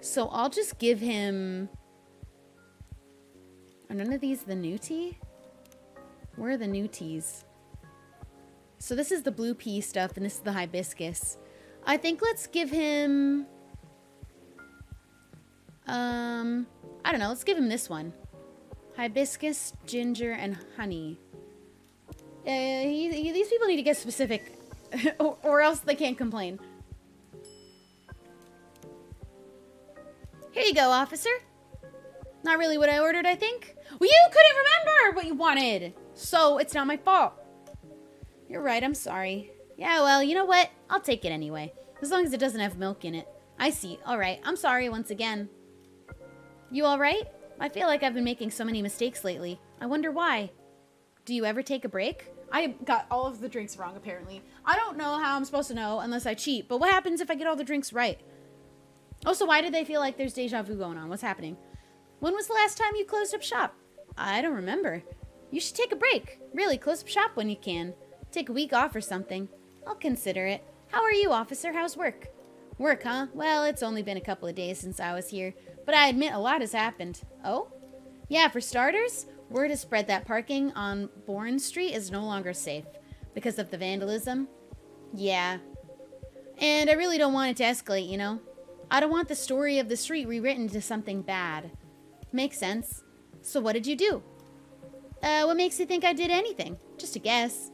So I'll just give him... Are none of these the new tea? Where are the new teas? So this is the blue pea stuff, and this is the hibiscus. I think let's give him... I don't know. Let's give him this one. Hibiscus, ginger, and honey. These people need to get specific, or else they can't complain. Here you go, officer. Not really what I ordered, I think. Well, you couldn't remember what you wanted, so it's not my fault. You're right, I'm sorry. Yeah, well, you know what? I'll take it anyway, as long as it doesn't have milk in it. I see. All right. I'm sorry once again. You all right? I feel like I've been making so many mistakes lately. I wonder why. Do you ever take a break? I got all of the drinks wrong, apparently. I don't know how I'm supposed to know unless I cheat, but what happens if I get all the drinks right? Also, why do they feel like there's deja vu going on? What's happening? When was the last time you closed up shop? I don't remember. You should take a break. Really, close up shop when you can. Take a week off or something. I'll consider it. How are you, officer? How's work? Work, huh? Well, it's only been a couple of days since I was here, but I admit a lot has happened. Oh? Yeah, for starters, word has spread that parking on Bourne Street is no longer safe because of the vandalism. Yeah. And I really don't want it to escalate, you know? I don't want the story of the street rewritten to something bad. Makes sense. So what did you do? What makes you think I did anything? Just a guess.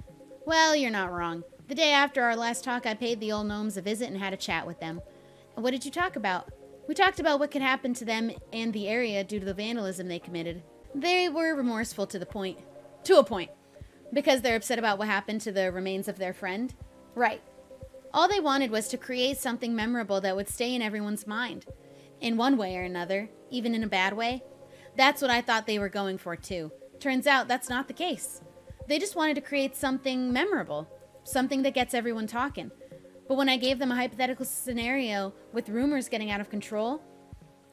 Well, you're not wrong. The day after our last talk, I paid the old gnomes a visit and had a chat with them. And what did you talk about? We talked about what could happen to them and the area due to the vandalism they committed. They were remorseful to a point, because they're upset about what happened to the remains of their friend. Right. All they wanted was to create something memorable that would stay in everyone's mind, in one way or another, even in a bad way. That's what I thought they were going for, too. Turns out that's not the case. They just wanted to create something memorable. Something that gets everyone talking. But when I gave them a hypothetical scenario with rumors getting out of control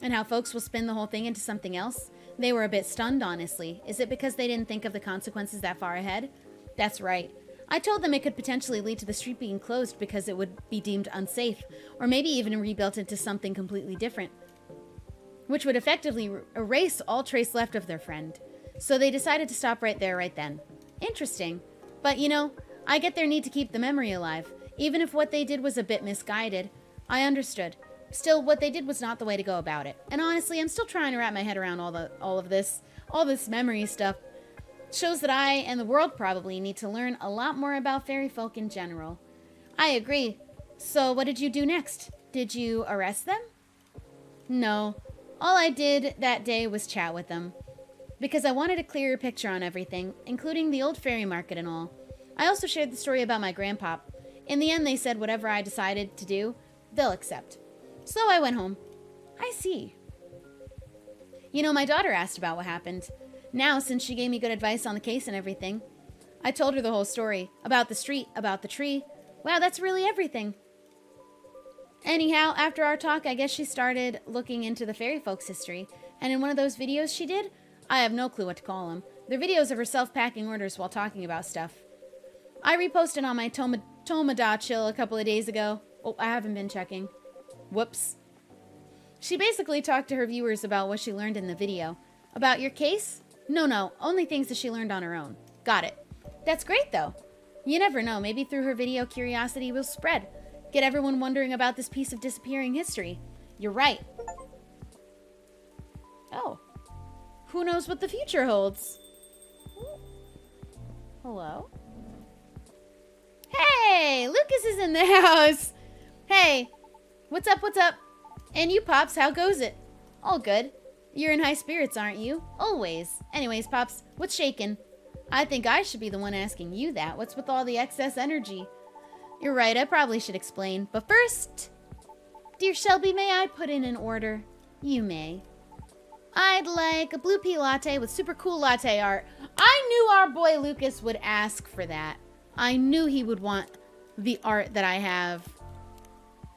and how folks will spin the whole thing into something else, they were a bit stunned, honestly. Is it because they didn't think of the consequences that far ahead? That's right. I told them it could potentially lead to the street being closed because it would be deemed unsafe, or maybe even rebuilt into something completely different, which would effectively erase all trace left of their friend. So they decided to stop right there, right then. Interesting. But you know, I get their need to keep the memory alive. Even if what they did was a bit misguided, I understood. Still, what they did was not the way to go about it. And honestly, I'm still trying to wrap my head around all of this. all this memory stuff shows that I and the world probably need to learn a lot more about fairy folk in general. I agree. So what did you do next? Did you arrest them? No. All I did that day was chat with them, because I wanted a clearer picture on everything, including the old fairy market and all. I also shared the story about my grandpop. In the end, they said whatever I decided to do, they'll accept. So I went home. I see. You know, my daughter asked about what happened. Now, since she gave me good advice on the case and everything, I told her the whole story. About the street, about the tree. Wow, that's really everything. Anyhow, after our talk, I guess she started looking into the fairy folk's history. And in one of those videos she did, I have no clue what to call them. They're videos of herself packing orders while talking about stuff. I reposted on my Tomodachi a couple of days ago. Oh, I haven't been checking. Whoops. She basically talked to her viewers about what she learned in the video. About your case? No, only things that she learned on her own. Got it. That's great, though. You never know, maybe through her video, curiosity will spread. Get everyone wondering about this piece of disappearing history. You're right. Oh. Who knows what the future holds? Hello? Hey! Lucas is in the house! Hey! What's up, what's up? And you, Pops, how goes it? All good. You're in high spirits, aren't you? Always. Anyways, Pops, what's shaking? I think I should be the one asking you that. What's with all the excess energy? You're right, I probably should explain. But first, dear Shelby, may I put in an order? You may. I'd like a blue pea latte with super cool latte art. I knew our boy Lucas would ask for that. I knew he would want the art that I have.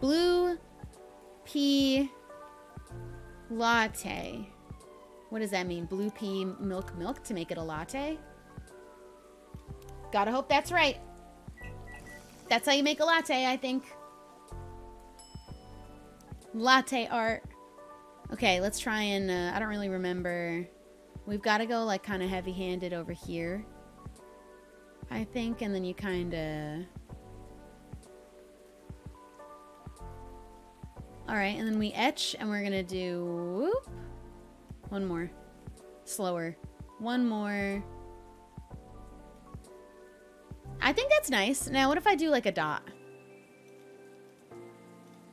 Blue pea latte. What does that mean? Blue pea milk to make it a latte? Gotta hope that's right. That's how you make a latte, I think. Latte art. Okay, let's try and... I don't really remember. We've got to go, like, kind of heavy-handed over here, I think. And then you kind of... Alright, and then we etch. And we're going to do... Whoop. One more. Slower. One more... I think that's nice. Now, what if I do, like, a dot?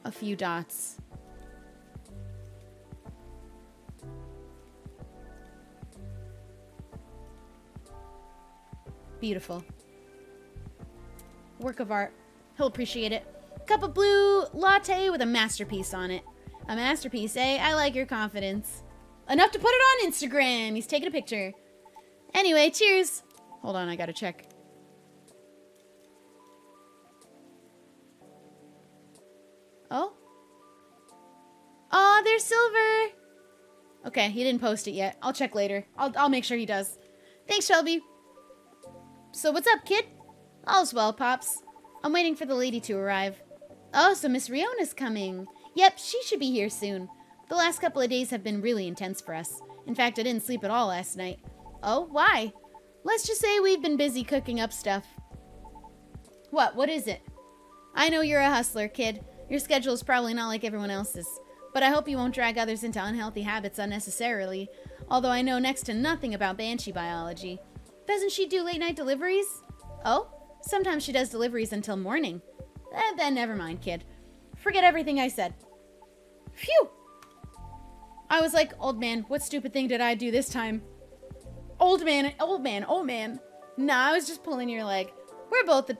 A few dots. Beautiful. Work of art. He'll appreciate it. Cup of blue latte with a masterpiece on it. A masterpiece, eh? I like your confidence. Enough to put it on Instagram. He's taking a picture. Anyway, cheers. Hold on, I gotta check. Oh? Oh, they're silver. Okay, he didn't post it yet. I'll check later. I'll make sure he does. Thanks, Shelby. So what's up, kid? All's well, Pops. I'm waiting for the lady to arrive. Oh, so Miss Riona's coming. Yep, she should be here soon. The last couple of days have been really intense for us. In fact, I didn't sleep at all last night. Oh, why? Let's just say we've been busy cooking up stuff. What is it? I know you're a hustler, kid. Your schedule is probably not like everyone else's, but I hope you won't drag others into unhealthy habits unnecessarily, although I know next to nothing about banshee biology. Doesn't she do late-night deliveries? Oh, sometimes she does deliveries until morning. Then never mind, kid. Forget everything I said. Phew! I was like, old man, what stupid thing did I do this time? Old man. Nah, I was just pulling your leg.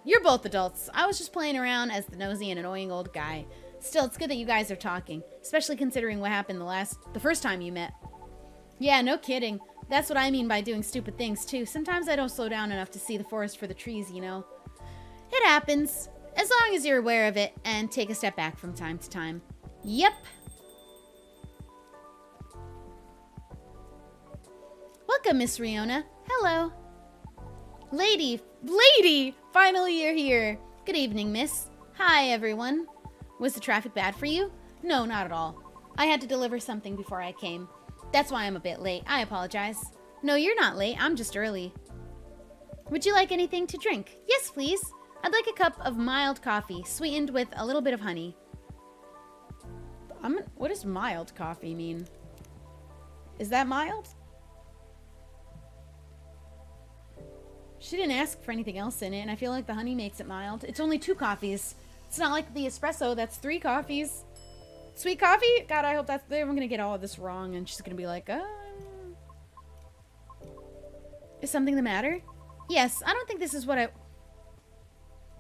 You're both adults. I was just playing around as the nosy and annoying old guy. Still, it's good that you guys are talking, especially considering what happened the first time you met. Yeah, no kidding. That's what I mean by doing stupid things, too. Sometimes I don't slow down enough to see the forest for the trees, you know. It happens, as long as you're aware of it and take a step back from time to time. Yep. Welcome, Miss Riona. Hello. Lady! Finally you're here. Good evening, miss. Hi, everyone. Was the traffic bad for you? No, not at all. I had to deliver something before I came. That's why I'm a bit late. I apologize. No, you're not late. I'm just early. Would you like anything to drink? Yes, please. I'd like a cup of mild coffee, sweetened with a little bit of honey. What does mild coffee mean? Is that mild? She didn't ask for anything else in it, and I feel like the honey makes it mild. It's only 2 coffees. It's not like the espresso, that's 3 coffees. Sweet coffee? God, I hope that's... They're going to get all of this wrong, and she's going to be like, Is something the matter? Yes, I don't think this is what I...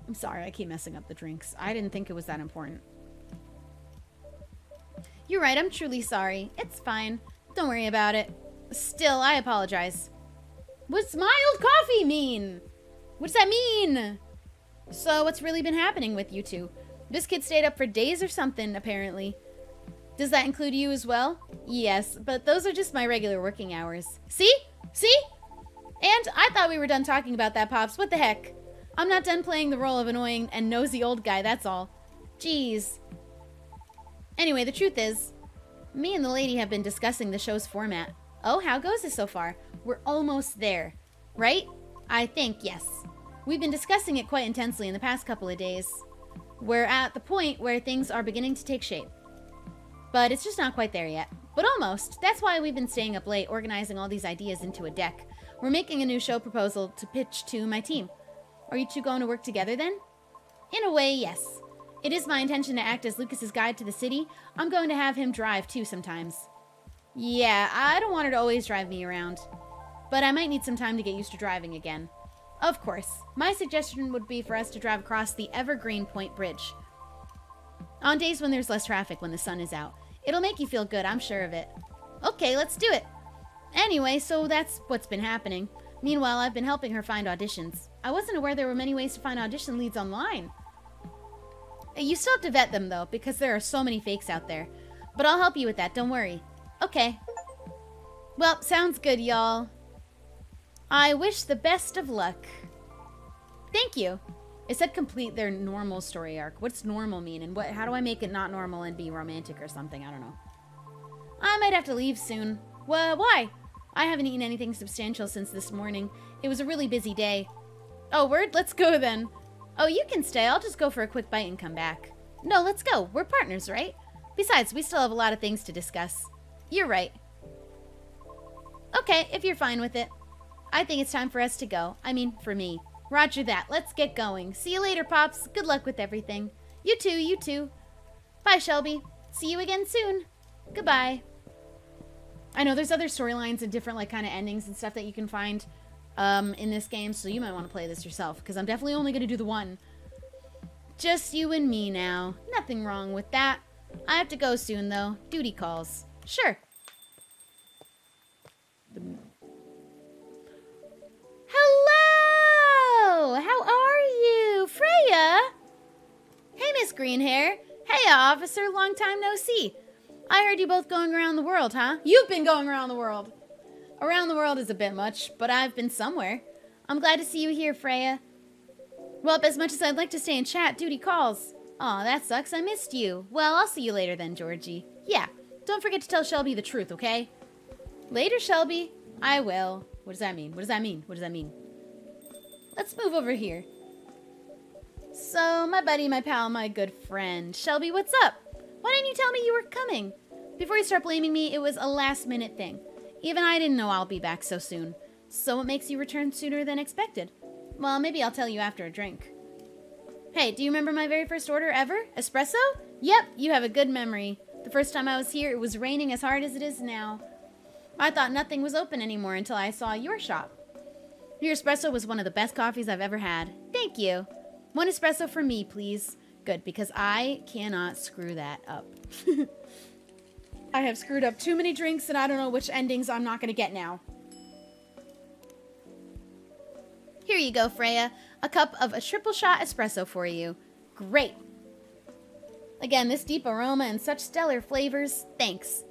I'm sorry, I keep messing up the drinks. I didn't think it was that important. You're right, I'm truly sorry. It's fine. Don't worry about it. Still, I apologize. What's mild coffee mean? What does that mean? So, what's really been happening with you two? This kid stayed up for days or something, apparently. Does that include you as well? Yes, but those are just my regular working hours. See? See? And I thought we were done talking about that, Pops. What the heck? I'm not done playing the role of annoying and nosy old guy, that's all. Jeez. Anyway, the truth is, me and the lady have been discussing the show's format. Oh, how goes it so far? We're almost there, right? I think, yes. We've been discussing it quite intensely in the past couple of days. We're at the point where things are beginning to take shape. But it's just not quite there yet. But almost. That's why we've been staying up late, organizing all these ideas into a deck. We're making a new show proposal to pitch to my team. Are you two going to work together then? In a way, yes. It is my intention to act as Lucas's guide to the city. I'm going to have him drive too sometimes. Yeah, I don't want her to always drive me around. But I might need some time to get used to driving again. Of course. My suggestion would be for us to drive across the Evergreen Point Bridge. On days when there's less traffic, when the sun is out. It'll make you feel good, I'm sure of it. Okay, let's do it. Anyway, so that's what's been happening. Meanwhile, I've been helping her find auditions. I wasn't aware there were many ways to find audition leads online. You still have to vet them, though, because there are so many fakes out there. But I'll help you with that, don't worry. Okay. Well, sounds good, y'all. I wish the best of luck. Thank you. It said complete their normal story arc. What's normal mean? And what? How do I make it not normal and be romantic or something? I don't know. I might have to leave soon. Well, why? I haven't eaten anything substantial since this morning. It was a really busy day. Oh, word? Let's go then. Oh, you can stay. I'll just go for a quick bite and come back. No, let's go. We're partners, right? Besides, we still have a lot of things to discuss. You're right. Okay, if you're fine with it. I think it's time for us to go. I mean, for me. Roger that. Let's get going. See you later, Pops. Good luck with everything. You too, you too. Bye, Shelby. See you again soon. Goodbye. I know there's other storylines and different, like, kind of endings and stuff that you can find in this game, so you might want to play this yourself, because I'm definitely only going to do the one. Just you and me now. Nothing wrong with that. I have to go soon, though. Duty calls. Sure. Hello! How are you? Freya? Hey, Miss Greenhair. Hey, officer. Long time no see. I heard you both going around the world, huh? You've been going around the world. Around the world is a bit much, but I've been somewhere. I'm glad to see you here, Freya. Well, as much as I'd like to stay and chat, duty calls. Aw, that sucks. I missed you. Well, I'll see you later then, Georgie. Yeah, don't forget to tell Shelby the truth, okay? Later, Shelby. I will. What does that mean? What does that mean? What does that mean? Let's move over here. So, my buddy, my pal, my good friend. Shelby, what's up? Why didn't you tell me you were coming? Before you start blaming me, it was a last-minute thing. Even I didn't know I'll be back so soon. So what makes you return sooner than expected? Well, maybe I'll tell you after a drink. Hey, do you remember my very first order ever? Espresso? Yep, you have a good memory. The first time I was here, it was raining as hard as it is now. I thought nothing was open anymore until I saw your shop. Your espresso was one of the best coffees I've ever had. Thank you. One espresso for me, please. Good, because I cannot screw that up. I have screwed up too many drinks, and I don't know which endings I'm not going to get now. Here you go, Freya. A cup of a triple shot espresso for you. Great. Again, this deep aroma and such stellar flavors. Thanks.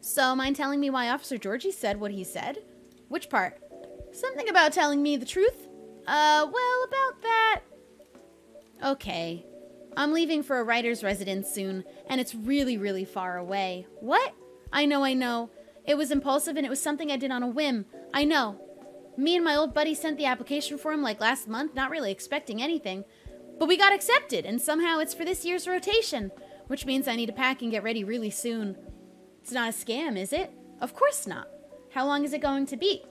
So, mind telling me why Officer Georgie said what he said? Which part? Something about telling me the truth? Well, about that... Okay. I'm leaving for a writer's residence soon, and it's really, really far away. What? I know. It was impulsive, and it was something I did on a whim. I know. Me and my old buddy sent the application form like last month, not really expecting anything. But we got accepted, and somehow it's for this year's rotation, which means I need to pack and get ready really soon. It's not a scam, is it? Of course not. How long is it going to be?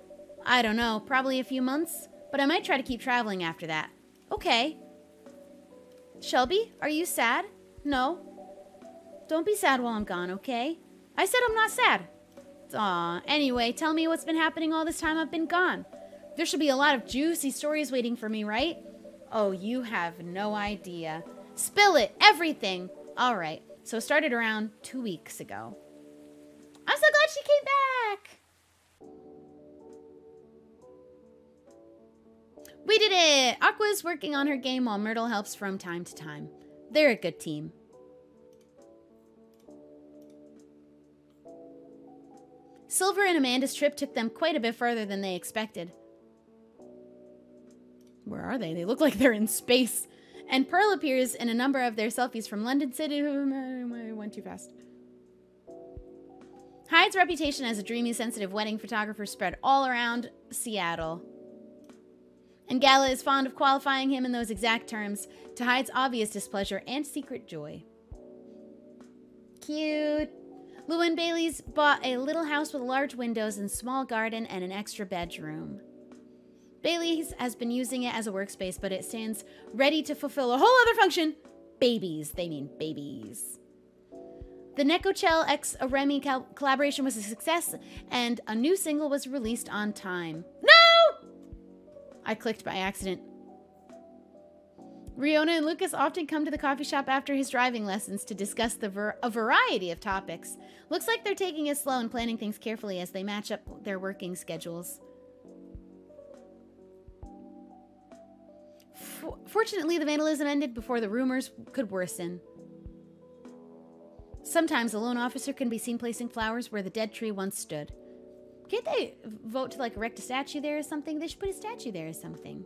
I don't know. Probably a few months. but I might try to keep traveling after that. Okay. Shelby, are you sad? No? Don't be sad while I'm gone, okay? I said I'm not sad. Aw, anyway, tell me what's been happening all this time I've been gone. There should be a lot of juicy stories waiting for me, right? Oh, you have no idea. Spill it, everything. All right, so it started around 2 weeks ago. I'm so glad she came back. We did it! Aqua's working on her game while Myrtle helps from time to time. They're a good team. Silver and Amanda's trip took them quite a bit further than they expected. Where are they? They look like they're in space. And Pearl appears in a number of their selfies from London City. I went too fast. Hyde's reputation as a dreamy, sensitive wedding photographer spread all around Seattle. And Gala is fond of qualifying him in those exact terms, to Hyde's obvious displeasure and secret joy. Cute. Lua and Bailey's bought a little house with large windows and small garden and an extra bedroom. Bailey's has been using it as a workspace, but it stands ready to fulfill a whole other function. Babies. They mean babies. The Neko x Remy collaboration was a success, and a new single was released on time. No! I clicked by accident. Riona and Lucas often come to the coffee shop after his driving lessons to discuss a variety of topics. Looks like they're taking it slow and planning things carefully as they match up their working schedules. Fortunately, the vandalism ended before the rumors could worsen. Sometimes a lone officer can be seen placing flowers where the dead tree once stood. Can't they vote to, like, erect a statue there or something? They should put a statue there or something.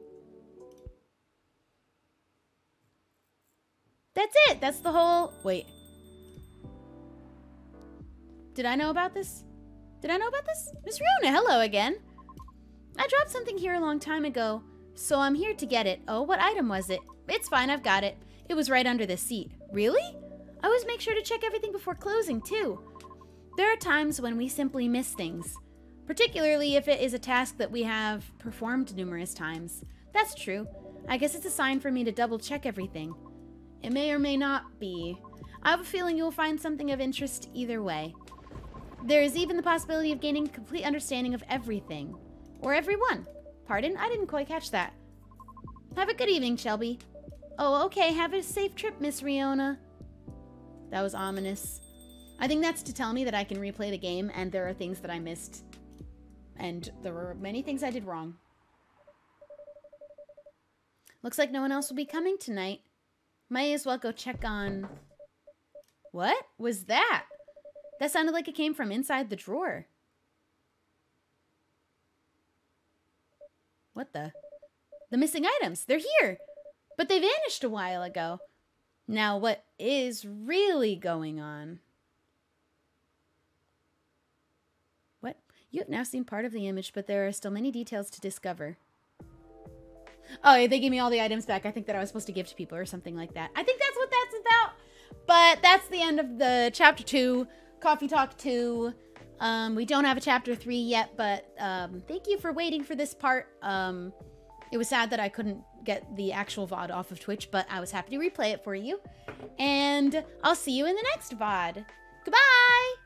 That's it! That's the whole... Wait. Did I know about this? Did I know about this? Miss Riona, hello again. I dropped something here a long time ago, so I'm here to get it. Oh, what item was it? It's fine, I've got it. It was right under the seat. Really? I always make sure to check everything before closing, too. There are times when we simply miss things, particularly if it is a task that we have performed numerous times. That's true. I guess it's a sign for me to double-check everything. It may or may not be. I have a feeling you'll find something of interest either way. There is even the possibility of gaining a complete understanding of everything. Or everyone. Pardon? I didn't quite catch that. Have a good evening, Shelby. Oh, okay. Have a safe trip, Miss Riona. That was ominous. I think that's to tell me that I can replay the game and there are things that I missed. And there were many things I did wrong. Looks like no one else will be coming tonight. Might as well go check on... What was that? That sounded like it came from inside the drawer. What the? The missing items. They're here. But they vanished a while ago. Now, what is really going on? What? You have now seen part of the image, but there are still many details to discover. Oh, they gave me all the items back. I think that I was supposed to give to people or something like that. I think that's what that's about. But that's the end of the Chapter 2, Coffee Talk 2. We don't have a Chapter 3 yet, but thank you for waiting for this part. It was sad that I couldn't get the actual VOD off of Twitch, but I was happy to replay it for you. And I'll see you in the next VOD. Goodbye!